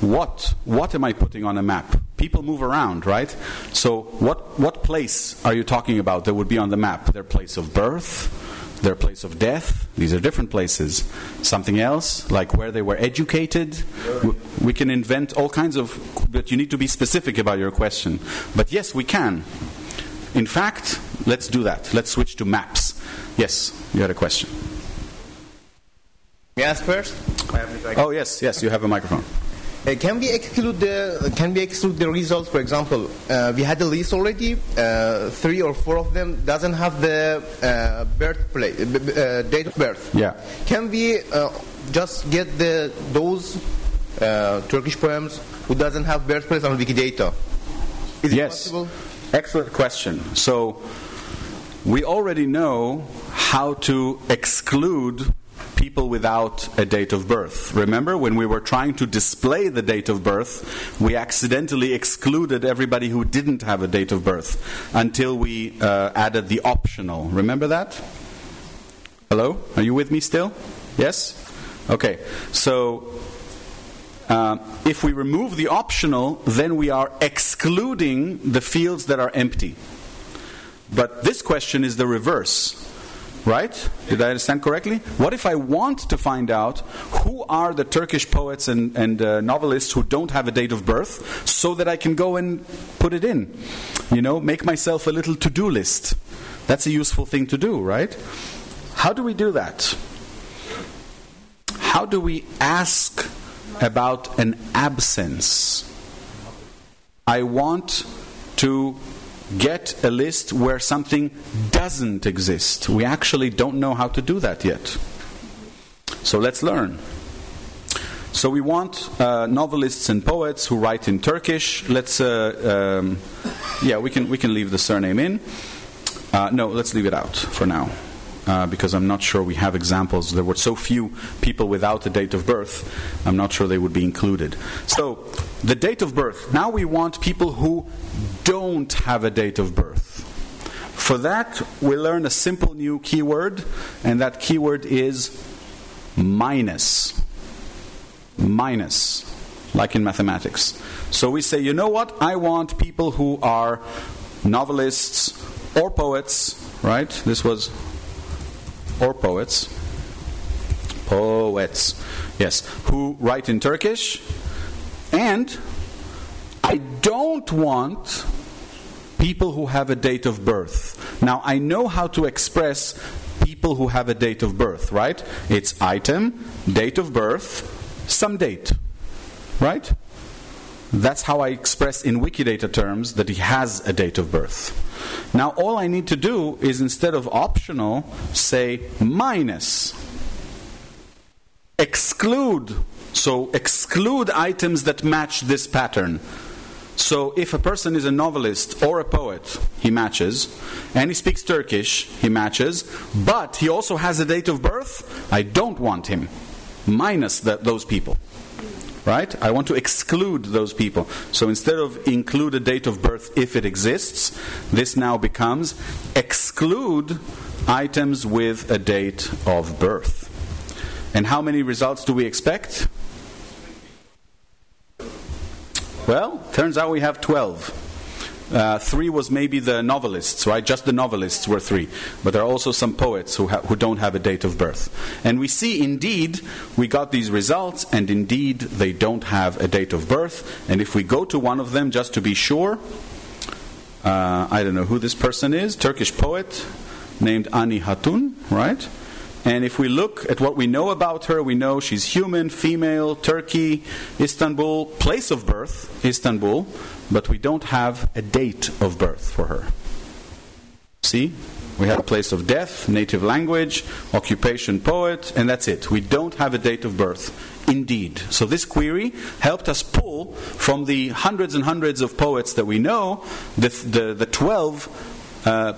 what am I putting on a map? People move around, right? So what place are you talking about that would be on the map? Their place of birth? Their place of death? These are different places. Something else, like where they were educated. We can invent all kinds of, but you need to be specific about your question. But yes, we can. In fact, let's do that. Let's switch to maps. Yes, you had a question. Yes, first? Oh, yes, you have a microphone. Can we exclude the results? For example, we had a list already. 3 or 4 of them doesn't have the birthplace, date of birth. Yeah. Can we just get those Turkish poems who doesn't have birthplace on Wikidata? Is it possible? Excellent question. So we already know how to exclude people without a date of birth. Remember, when we were trying to display the date of birth, we accidentally excluded everybody who didn't have a date of birth until we added the optional. Remember that? Hello? Are you with me still? Yes? Okay. So, if we remove the optional, then we are excluding the fields that are empty. But this question is the reverse. Right? Did I understand correctly? What if I want to find out who are the Turkish poets and novelists who don't have a date of birth, so that I can go and put it in? You know, make myself a little to-do list. That's a useful thing to do, right? How do we do that? How do we ask about an absence? I want to get a list where something doesn't exist. We actually don't know how to do that yet. So let's learn. So we want novelists and poets who write in Turkish. Let's, we can leave the surname in. No, let's leave it out for now, because I'm not sure we have examples. There were so few people without a date of birth, I'm not sure they would be included. So the date of birth. Now we want people who don't have a date of birth. For that, we learn a simple new keyword, and that keyword is minus. Minus, like in mathematics. So we say, you know what? I want people who are novelists or poets, right? This was, or poets. Poets, yes. Who write in Turkish. And I don't want people who have a date of birth. Now, I know how to express people who have a date of birth, right? It's item, date of birth, some date, right? That's how I express in Wikidata terms that he has a date of birth. Now, all I need to do is, instead of optional, say minus. Exclude. So exclude items that match this pattern. So if a person is a novelist or a poet, he matches, and he speaks Turkish, he matches, but he also has a date of birth, I don't want him, minus those people. Right? I want to exclude those people. So instead of include a date of birth if it exists, this now becomes exclude items with a date of birth. And how many results do we expect? Well, turns out we have 12. 3 was maybe the novelists, right? Just the novelists were 3. But there are also some poets who don't have a date of birth. And we see, indeed, we got these results, and indeed, they don't have a date of birth. And if we go to one of them, just to be sure, I don't know who this person is, Turkish poet named Ani Hatun, right? And if we look at what we know about her, we know she's human, female, Turkey, Istanbul, place of birth, Istanbul, but we don't have a date of birth for her. See? We have place of death, native language, occupation, poet, and that's it. We don't have a date of birth, indeed. So this query helped us pull from the hundreds and hundreds of poets that we know, the 12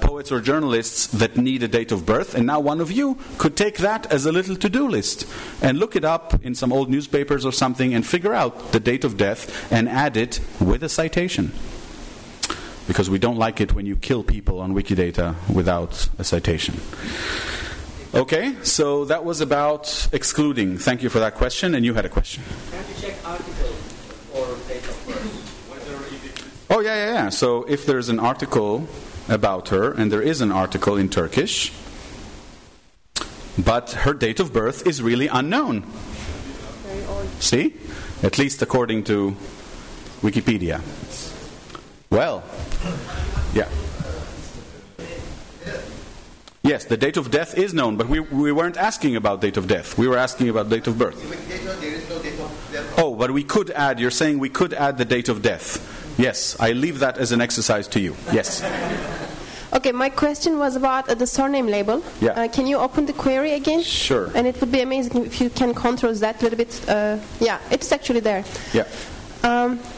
poets or journalists that need a date of birth, and now one of you could take that as a little to-do list and look it up in some old newspapers or something and figure out the date of death and add it with a citation. Because we don't like it when you kill people on Wikidata without a citation. Okay, so that was about excluding. Thank you for that question, and you had a question. You have to check article or date of birth. Whether it... Oh, yeah. So if there's an article about her, and there is an article in Turkish, but her date of birth is really unknown. Very old. See? At least according to Wikipedia. Well, yeah. Yes, the date of death is known, but we weren't asking about date of death. We were asking about date of birth. Oh, but we could add, you're saying we could add the date of death. Yes, I leave that as an exercise to you. Yes. Okay, my question was about the surname label. Yeah. Can you open the query again? Sure. And it would be amazing if you can control that a little bit. Yeah, it's actually there. Yeah.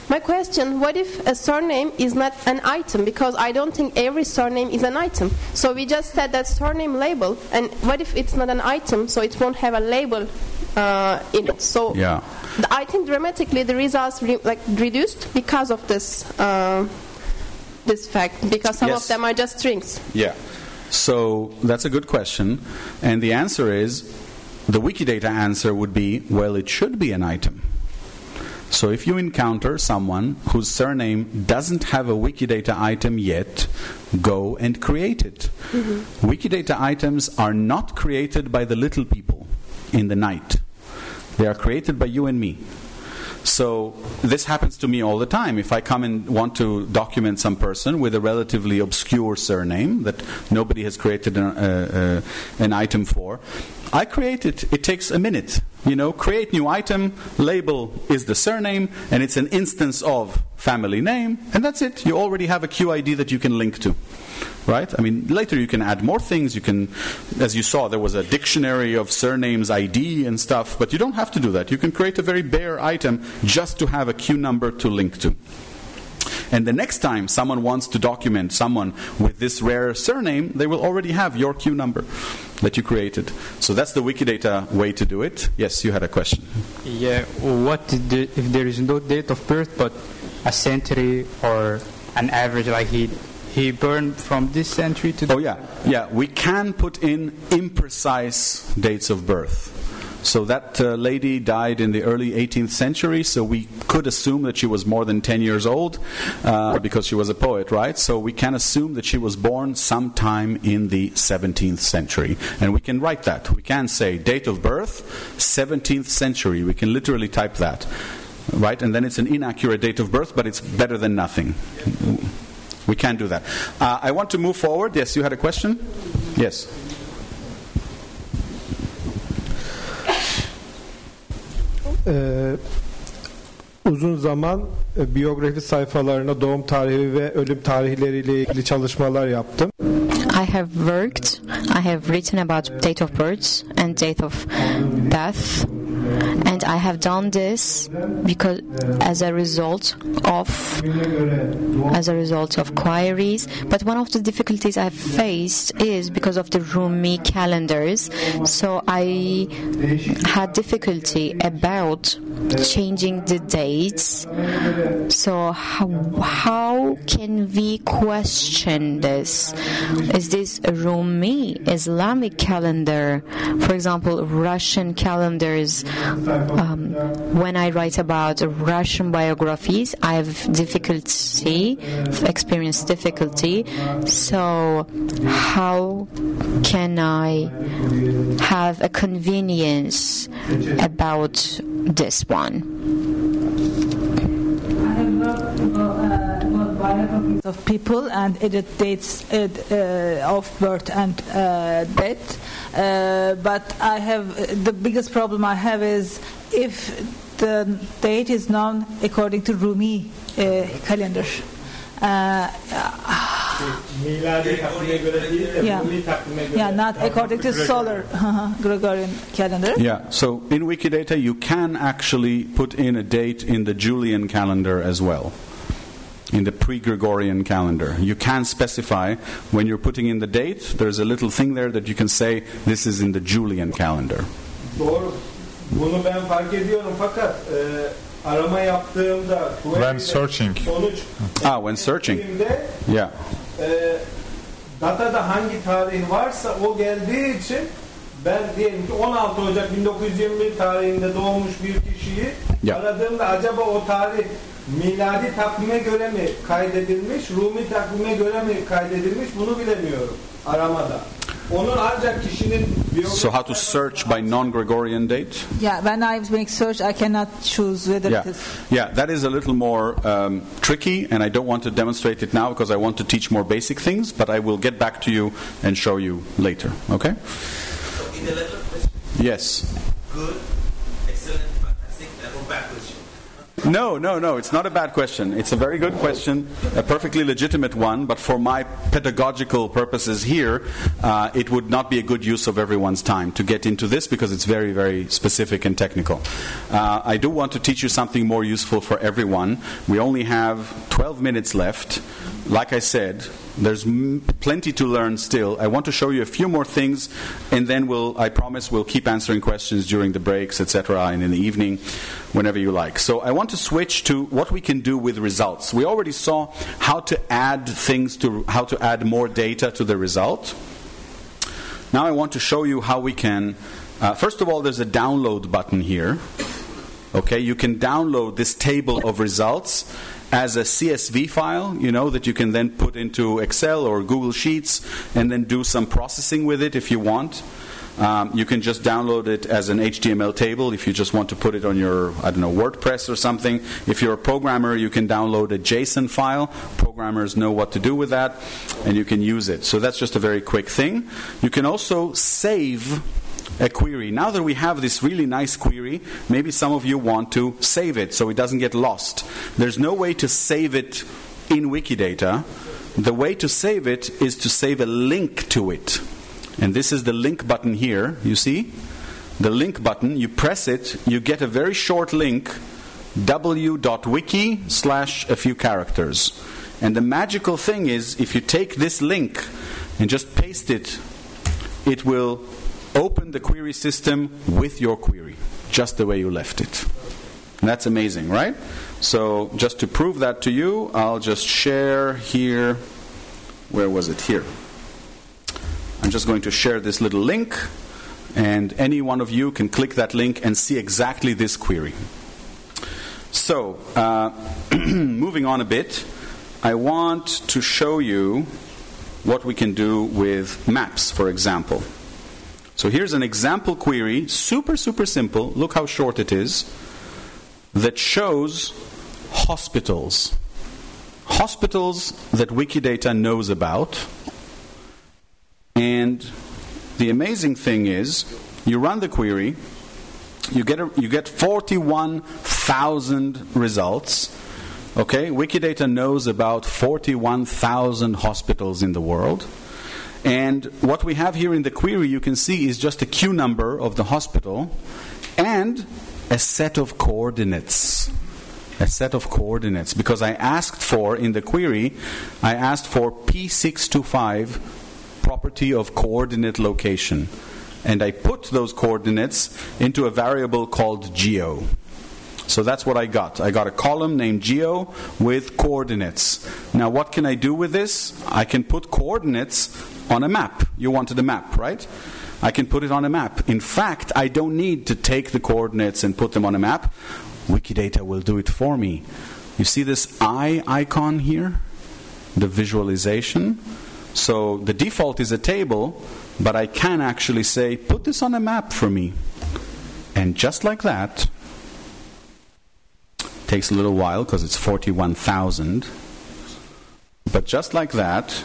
My question, what if a surname is not an item? Because I don't think every surname is an item. So we just said that surname label, and what if it's not an item, so it won't have a label in it? So yeah. I think dramatically the results reduced because of this this fact, because some yes. of them are just strings. Yeah. So that's a good question. And the answer is, the Wikidata answer would be, well, it should be an item. So if you encounter someone whose surname doesn't have a Wikidata item yet, go and create it. Mm-hmm. Wikidata items are not created by the little people in the night. They are created by you and me. So this happens to me all the time. If I come and want to document some person with a relatively obscure surname that nobody has created an item for, I create it. It takes a minute. You know, create new item, label is the surname, and it's an instance of family name, and that's it. You already have a QID that you can link to. Right? I mean, later you can add more things. You can, as you saw, there was a dictionary of surnames ID and stuff, but you don't have to do that. You can create a very bare item just to have a Q number to link to. And the next time someone wants to document someone with this rare surname, they will already have your Q number that you created. So that's the Wikidata way to do it. Yes, you had a question. Yeah, what if there is no date of birth, but a century or an average, like he burned from this century to... Oh, yeah. We can put in imprecise dates of birth. So that lady died in the early 18th century, so we could assume that she was more than 10 years old because she was a poet, right? So we can assume that she was born sometime in the 17th century. And we can write that. We can say date of birth, 17th century. We can literally type that, right? And then it's an inaccurate date of birth, but it's better than nothing. We can do that. I want to move forward. Yes, you had a question? Yes. Uzun zaman biyografi sayfalarına doğum tarihi ve ölüm tarihleriyle ilgili çalışmalar yaptım. I have worked, I have written about date of birth and date of death, and And I have done this because as a result of queries. But one of the difficulties I've faced is because of the Rumi calendars. So I had difficulty about changing the dates. So how can we question this? Is this Rumi Islamic calendar? For example, Russian calendars. When I write about Russian biographies, I have experienced difficulty. So how can I have a convenience about this one? Of people and edit dates of birth and death, but I have the biggest problem I have is if the date is known according to Rumi calendar. Not according to solar Gregorian calendar. Yeah, so in Wikidata you can actually put in a date in the Julian calendar as well. In the pre-Gregorian calendar. You can specify when you're putting in the date, there's a little thing there that you can say, this is in the Julian calendar. When searching. Yeah. Miladi takvime göre mi kaydedilmiş, Rumi takvime göre mi kaydedilmiş bunu bilemiyorum aramada. Onun ancak kişinin biyografisi. So how to search by non-Gregorian date? Yeah, when I make search, I cannot choose whether it is. Yeah, that is a little more tricky, and I don't want to demonstrate it now because I want to teach more basic things. But I will get back to you and show you later. Okay? So in the letter of question. Yes. Good, excellent, fantastic, or bad question. No, it's not a bad question. It's a very good question, a perfectly legitimate one, but for my pedagogical purposes here, it would not be a good use of everyone's time to get into this because it's very, very specific and technical. I do want to teach you something more useful for everyone. We only have 12 minutes left. Like I said, there's plenty to learn still. I want to show you a few more things, and then I promise we'll keep answering questions during the breaks, etc., and in the evening, whenever you like. So I want to switch to what we can do with results. We already saw how to add more data to the result. Now I want to show you how we can. First of all, there's a download button here. Okay, you can download this table of results as a CSV file, that you can then put into Excel or Google Sheets and then do some processing with it if you want. You can just download it as an HTML table if you just want to put it on your, WordPress or something. If you're a programmer, you can download a JSON file. Programmers know what to do with that, and you can use it. So that's just a very quick thing. You can also save a query. Now that we have this really nice query, maybe some of you want to save it so it doesn't get lost. There's no way to save it in Wikidata. The way to save it is to save a link to it. And this is the link button here, you see? The link button, you press it, you get a very short link, w.wiki/a few characters. And the magical thing is, if you take this link and just paste it, it will open the query system with your query, just the way you left it. And that's amazing, right? So just to prove that to you, I'll just share here. Where was it? Here. I'm just going to share this little link, and any one of you can click that link and see exactly this query. So moving on a bit, I want to show you what we can do with maps, for example. So here's an example query, super, super simple. Look how short it is. That shows hospitals. Hospitals that Wikidata knows about. And the amazing thing is, you run the query, you get 41,000 results. Okay, Wikidata knows about 41,000 hospitals in the world. And what we have here in the query, you can see, is just a queue number of the hospital and a set of coordinates. A set of coordinates, because I asked for, in the query, I asked for P625 property of coordinate location. And I put those coordinates into a variable called geo. So that's what I got. I got a column named geo with coordinates. Now what can I do with this? I can put coordinates on a map. You wanted a map, right? I can put it on a map. In fact, I don't need to take the coordinates and put them on a map. Wikidata will do it for me. You see this eye icon here? The visualization. So the default is a table, but I can actually say, put this on a map for me. And just like that, takes a little while because it's 41,000, but just like that,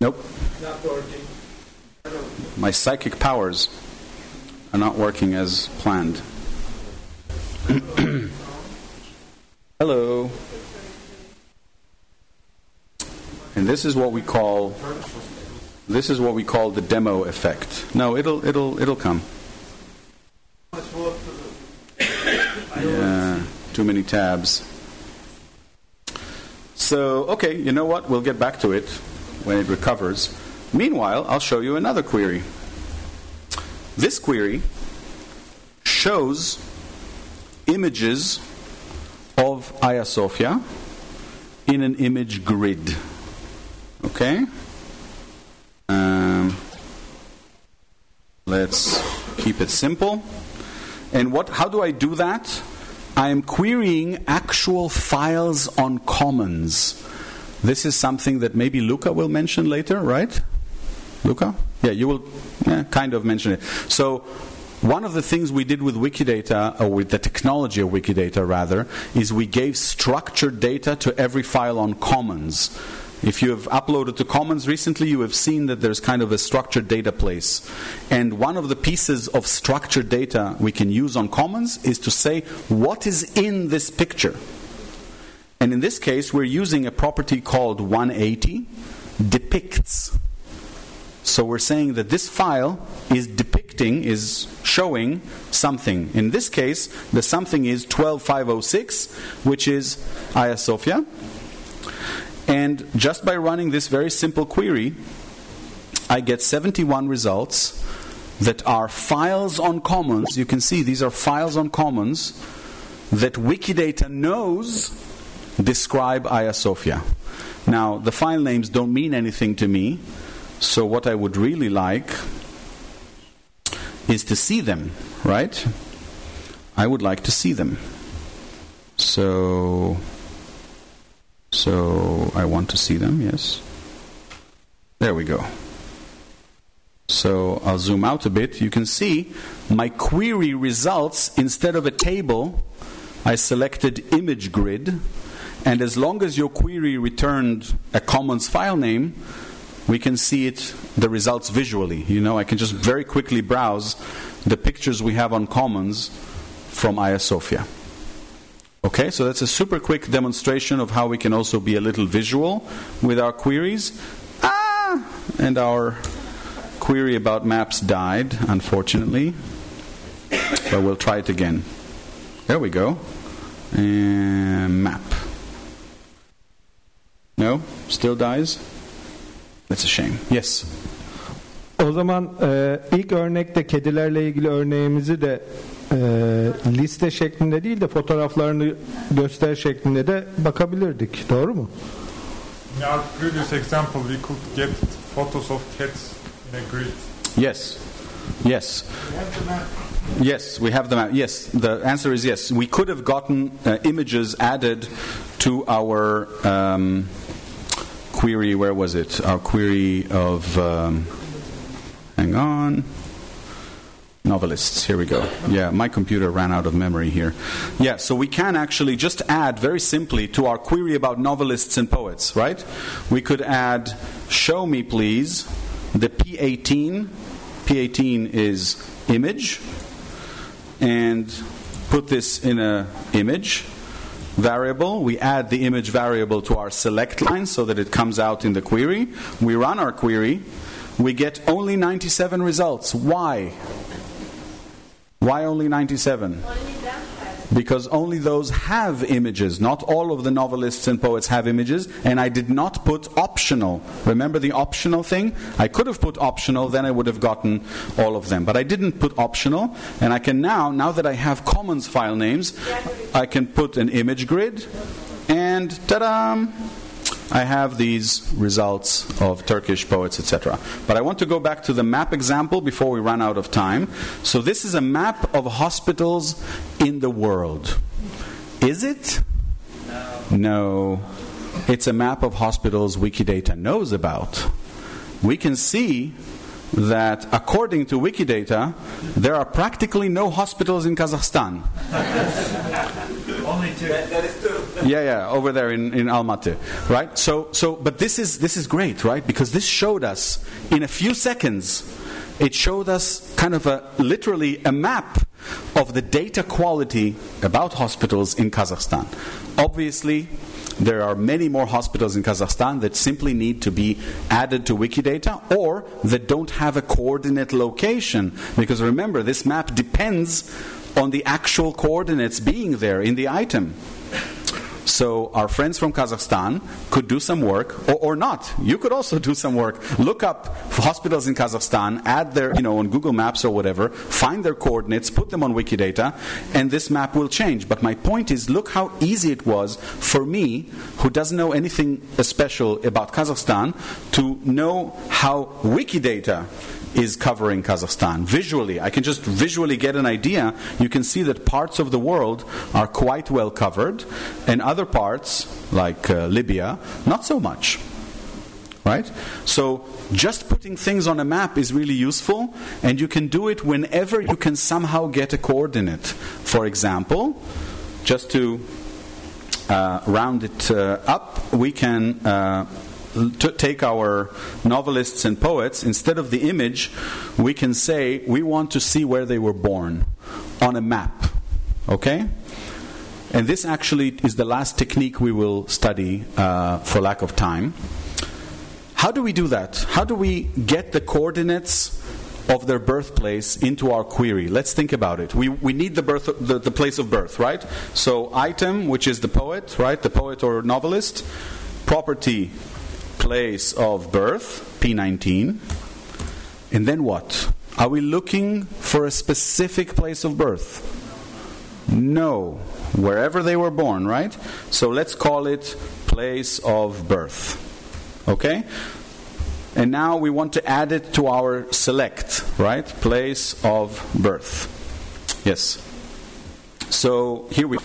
nope, not working. My psychic powers are not working as planned. Hello. And this is what we call the demo effect. No, it'll come. Yeah, too many tabs. So okay, you know what? We'll get back to it when it recovers. Meanwhile, I'll show you another query. This query shows images of Hagia Sophia in an image grid. Okay? Let's keep it simple. And how do I do that? I am querying actual files on Commons. This is something that maybe Luca will mention later, right? Luca? Yeah, you will kind of mention it. So one of the things we did with Wikidata, or with the technology of Wikidata rather, is we gave structured data to every file on Commons. If you have uploaded to Commons recently, you have seen that there's kind of a structured data place. And one of the pieces of structured data we can use on Commons is to say, what is in this picture? And in this case, we're using a property called 180, depicts. So we're saying that this file is depicting, is showing something. In this case, the something is 12506, which is Hagia Sophia. And just by running this very simple query, I get 71 results that are files on Commons. You can see these are files on Commons that Wikidata knows describe Hagia Sophia. Now, the file names don't mean anything to me, so what I would really like is to see them, right? I would like to see them. So I want to see them, yes. There we go. So I'll zoom out a bit. You can see my query results, instead of a table, I selected image grid. And as long as your query returned a Commons file name, we can see it, the results visually. You know, I can just very quickly browse the pictures we have on Commons from Hagia Sophia. Okay, so that's a super quick demonstration of how we can also be a little visual with our queries. Ah! And our query about maps died, unfortunately. But we'll try it again. There we go. And map. No? Still dies? That's a shame. Yes? O zaman ilk örnekte kedilerle ilgili örneğimizi de liste şeklinde değil de fotoğraflarını göster şeklinde de bakabilirdik. Doğru mu? In our previous example, we could get photos of cats in a grid. Yes. Yes. We have the map. Yes, we have the map. Yes, the answer is yes. We could have gotten images added to our query. Where was it? Our query of... hang on... novelists. Here we go. Yeah, my computer ran out of memory here. Yeah, so we can actually just add very simply to our query about novelists and poets, right? We could add, show me please, the P18. P18 is image. And put this in a image variable. We add the image variable to our select line so that it comes out in the query. We run our query. We get only 97 results. Why? Why only 97? Because only those have images. Not all of the novelists and poets have images, and I did not put optional. Remember the optional thing? I could have put optional, then I would have gotten all of them. But I didn't put optional, and I can now that I have Commons file names, I can put an image grid, and ta-da! I have these results of Turkish poets, etc. But I want to go back to the map example before we run out of time. So this is a map of hospitals in the world. Is it? No. It's a map of hospitals Wikidata knows about. We can see that according to Wikidata, there are practically no hospitals in Kazakhstan. Only two. That is true. Yeah, over there in Almaty, right? So, but this is great, right? Because this showed us in a few seconds. It showed us kind of literally a map of the data quality about hospitals in Kazakhstan. Obviously, there are many more hospitals in Kazakhstan that simply need to be added to Wikidata or that don't have a coordinate location. Because remember, this map depends on the actual coordinates being there in the item. So our friends from Kazakhstan could do some work, or not. You could also do some work. Look up hospitals in Kazakhstan, add their, on Google Maps or whatever, find their coordinates, put them on Wikidata, and this map will change. But my point is, look how easy it was for me, who doesn't know anything special about Kazakhstan, to know how Wikidata is covering Kazakhstan. Visually, I can just visually get an idea. You can see that parts of the world are quite well covered, and other parts, like Libya, not so much. Right? So just putting things on a map is really useful, and you can do it whenever you can somehow get a coordinate. For example, just to round it up, we can take our novelists and poets. Instead of the image, we can say we want to see where they were born on a map. Okay? And this actually is the last technique we will study for lack of time. How do we do that? How do we get the coordinates of their birthplace into our query? Let's think about it. We need the place of birth, right? So item, which is the poet, right? The poet or novelist. Property, place of birth, P19. And then what? Are we looking for a specific place of birth? No, wherever they were born, right? So let's call it place of birth. Okay? And now we want to add it to our select, right? Place of birth. Yes. So here we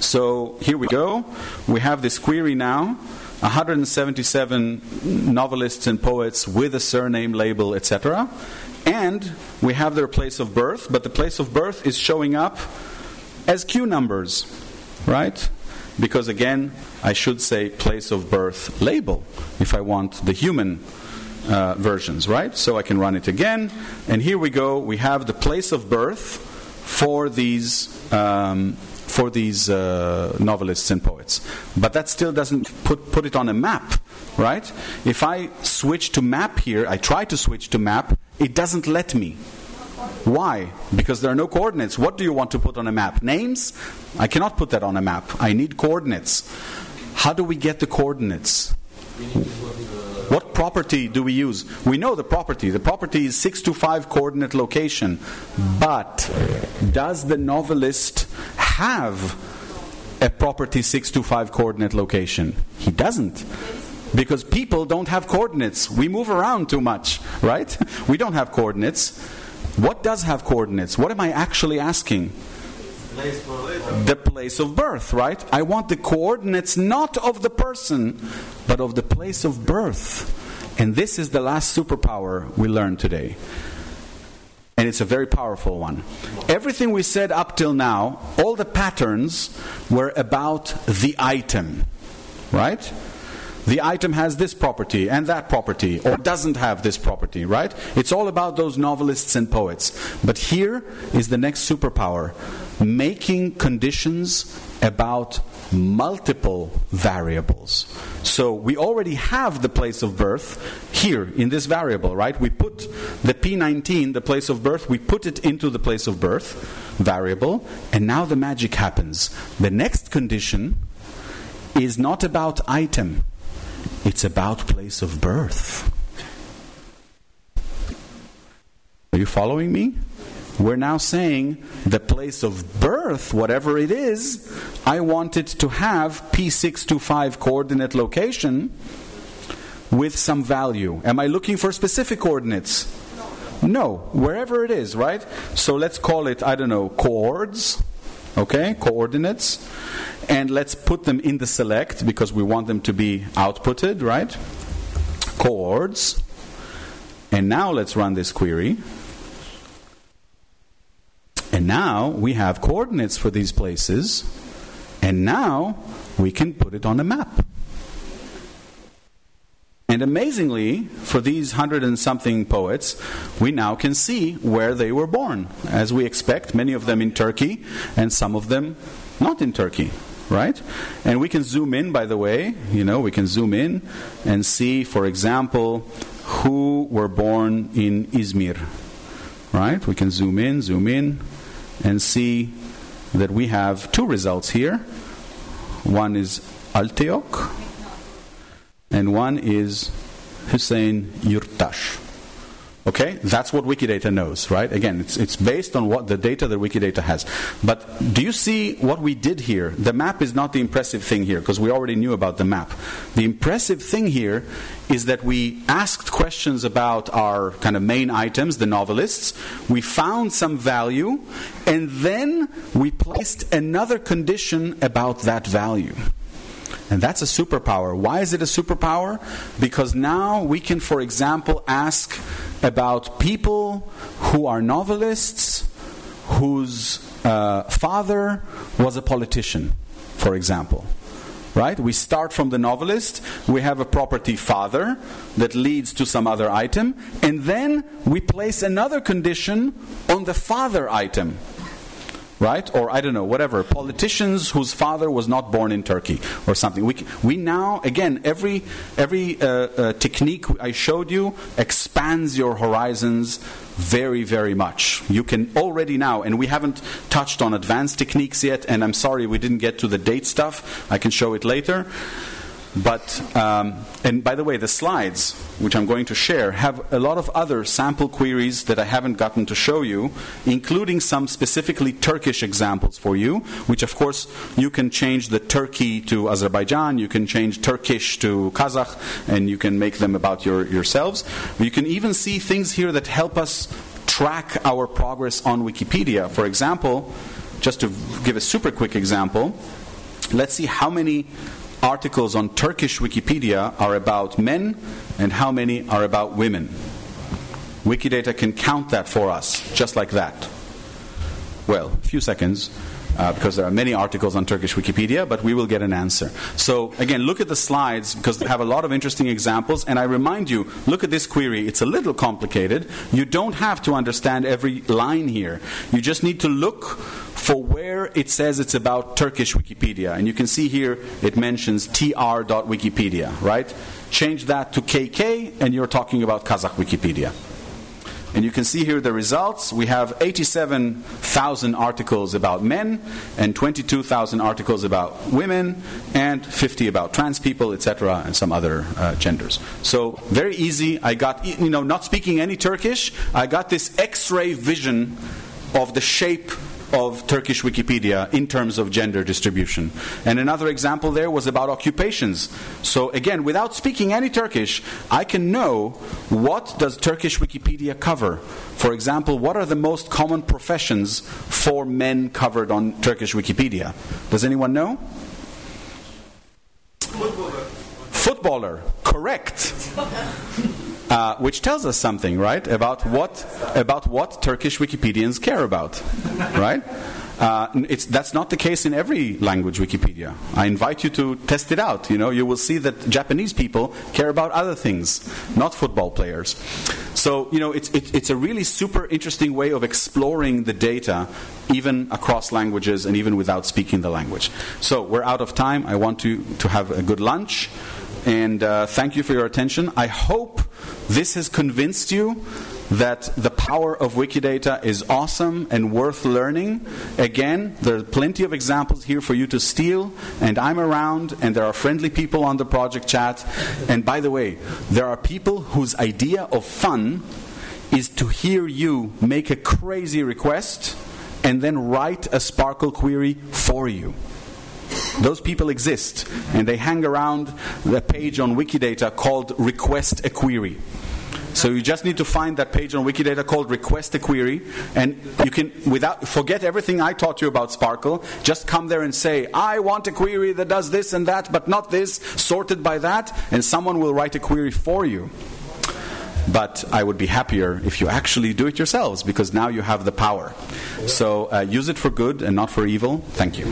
go. We have this query now. 177 novelists and poets with a surname label, etc. And we have their place of birth, but the place of birth is showing up as Q numbers, right? Because again, I should say place of birth label if I want the human versions, right? So I can run it again, and here we go. We have the place of birth for these novelists and poets, but that still doesn't put it on a map, right? If I switch to map here, I try to switch to map, it doesn't let me. Why? Because there are no coordinates. What do you want to put on a map? Names? I cannot put that on a map. I need coordinates. How do we get the coordinates? What property do we use? We know the property. The property is 625 coordinate location. But does the novelist have a property 625 coordinate location? He doesn't. Because people don't have coordinates. We move around too much, right? We don't have coordinates. What does have coordinates? What am I actually asking? The place of birth, right? I want the coordinates not of the person, but of the place of birth. And this is the last superpower we learned today. And it's a very powerful one. Everything we said up till now, all the patterns were about the item, right? The item has this property and that property, or doesn't have this property, right? It's all about those novelists and poets. But here is the next superpower, making conditions about multiple variables. So we already have the place of birth here in this variable, right? We put the P19, the place of birth, we put it into the place of birth variable, and now the magic happens. The next condition is not about item, it's about place of birth. Are you following me? We're now saying the place of birth, whatever it is, I want it to have P625 coordinate location with some value. Am I looking for specific coordinates? No, wherever it is, right? So let's call it, I don't know, chords, okay, coordinates. And let's put them in the select because we want them to be outputted, right? Chords. And now let's run this query. And now we have coordinates for these places, and now we can put it on a map. And amazingly, for these 100-and-something poets, we now can see where they were born, as we expect, many of them in Turkey, and some of them not in Turkey, right? And we can zoom in, by the way, you know, we can zoom in and see, for example, who were born in Izmir, right? We can zoom in, and see that we have two results here. One is Alteok, and one is Hüseyin Yurttaş. Okay, that's what Wikidata knows, right? Again, it's based on what the data that Wikidata has. But do you see what we did here? The map is not the impressive thing here, because we already knew about the map. The impressive thing here is that we asked questions about our kind of main items, the novelists. We found some value, and then we placed another condition about that value. And that's a superpower. Why is it a superpower? Because now we can, for example, ask about people who are novelists, whose father was a politician, for example. Right? We start from the novelist, we have a property father that leads to some other item, and then we place another condition on the father item. Right? Or I don't know, whatever. Politicians whose father was not born in Turkey or something. We now, again, every technique I showed you expands your horizons very, very much. You can already now, and we haven't touched on advanced techniques yet, and I'm sorry we didn't get to the date stuff. I can show it later. But, and by the way, the slides, which I'm going to share, have a lot of other sample queries that I haven't gotten to show you, including some specifically Turkish examples for you, which, of course, you can change the Turkey to Azerbaijan, you can change Turkish to Kazakh, and you can make them about yourselves. You can even see things here that help us track our progress on Wikipedia. For example, just to give a super quick example, let's see how many articles on Turkish Wikipedia are about men and how many are about women. Wikidata can count that for us, just like that. Well, a few seconds, because there are many articles on Turkish Wikipedia, but we will get an answer. So, again, look at the slides, because they have a lot of interesting examples, and I remind you, look at this query. It's a little complicated. You don't have to understand every line here. You just need to look for where it says it's about Turkish Wikipedia. And you can see here it mentions tr.wikipedia, right? Change that to KK, and you're talking about Kazakh Wikipedia. And you can see here the results. We have 87,000 articles about men, and 22,000 articles about women, and 50 about trans people, etc., and some other genders. So very easy. I got, you know, not speaking any Turkish, I got this X-ray vision of the shape of Turkish Wikipedia in terms of gender distribution. And another example there was about occupations. So again, without speaking any Turkish, I can know what does Turkish Wikipedia cover. For example, what are the most common professions for men covered on Turkish Wikipedia? Does anyone know? Footballer. Footballer, correct. Which tells us something, right, about what Turkish Wikipedians care about, right? That's not the case in every language Wikipedia. I invite you to test it out. You know, you will see that Japanese people care about other things, not football players. So, you know, it's a really super interesting way of exploring the data, even across languages and even without speaking the language. So we're out of time. I want to have a good lunch. And thank you for your attention. I hope this has convinced you that the power of Wikidata is awesome and worth learning. Again, there are plenty of examples here for you to steal, and I'm around, and there are friendly people on the project chat. And by the way, there are people whose idea of fun is to hear you make a crazy request and then write a SPARQL query for you. Those people exist, and they hang around the page on Wikidata called Request a Query. So you just need to find that page on Wikidata called Request a Query, and you can, without, forget everything I taught you about SPARQL, just come there and say, I want a query that does this and that, but not this, sorted by that, and someone will write a query for you. But I would be happier if you actually do it yourselves, because now you have the power. So use it for good and not for evil. Thank you.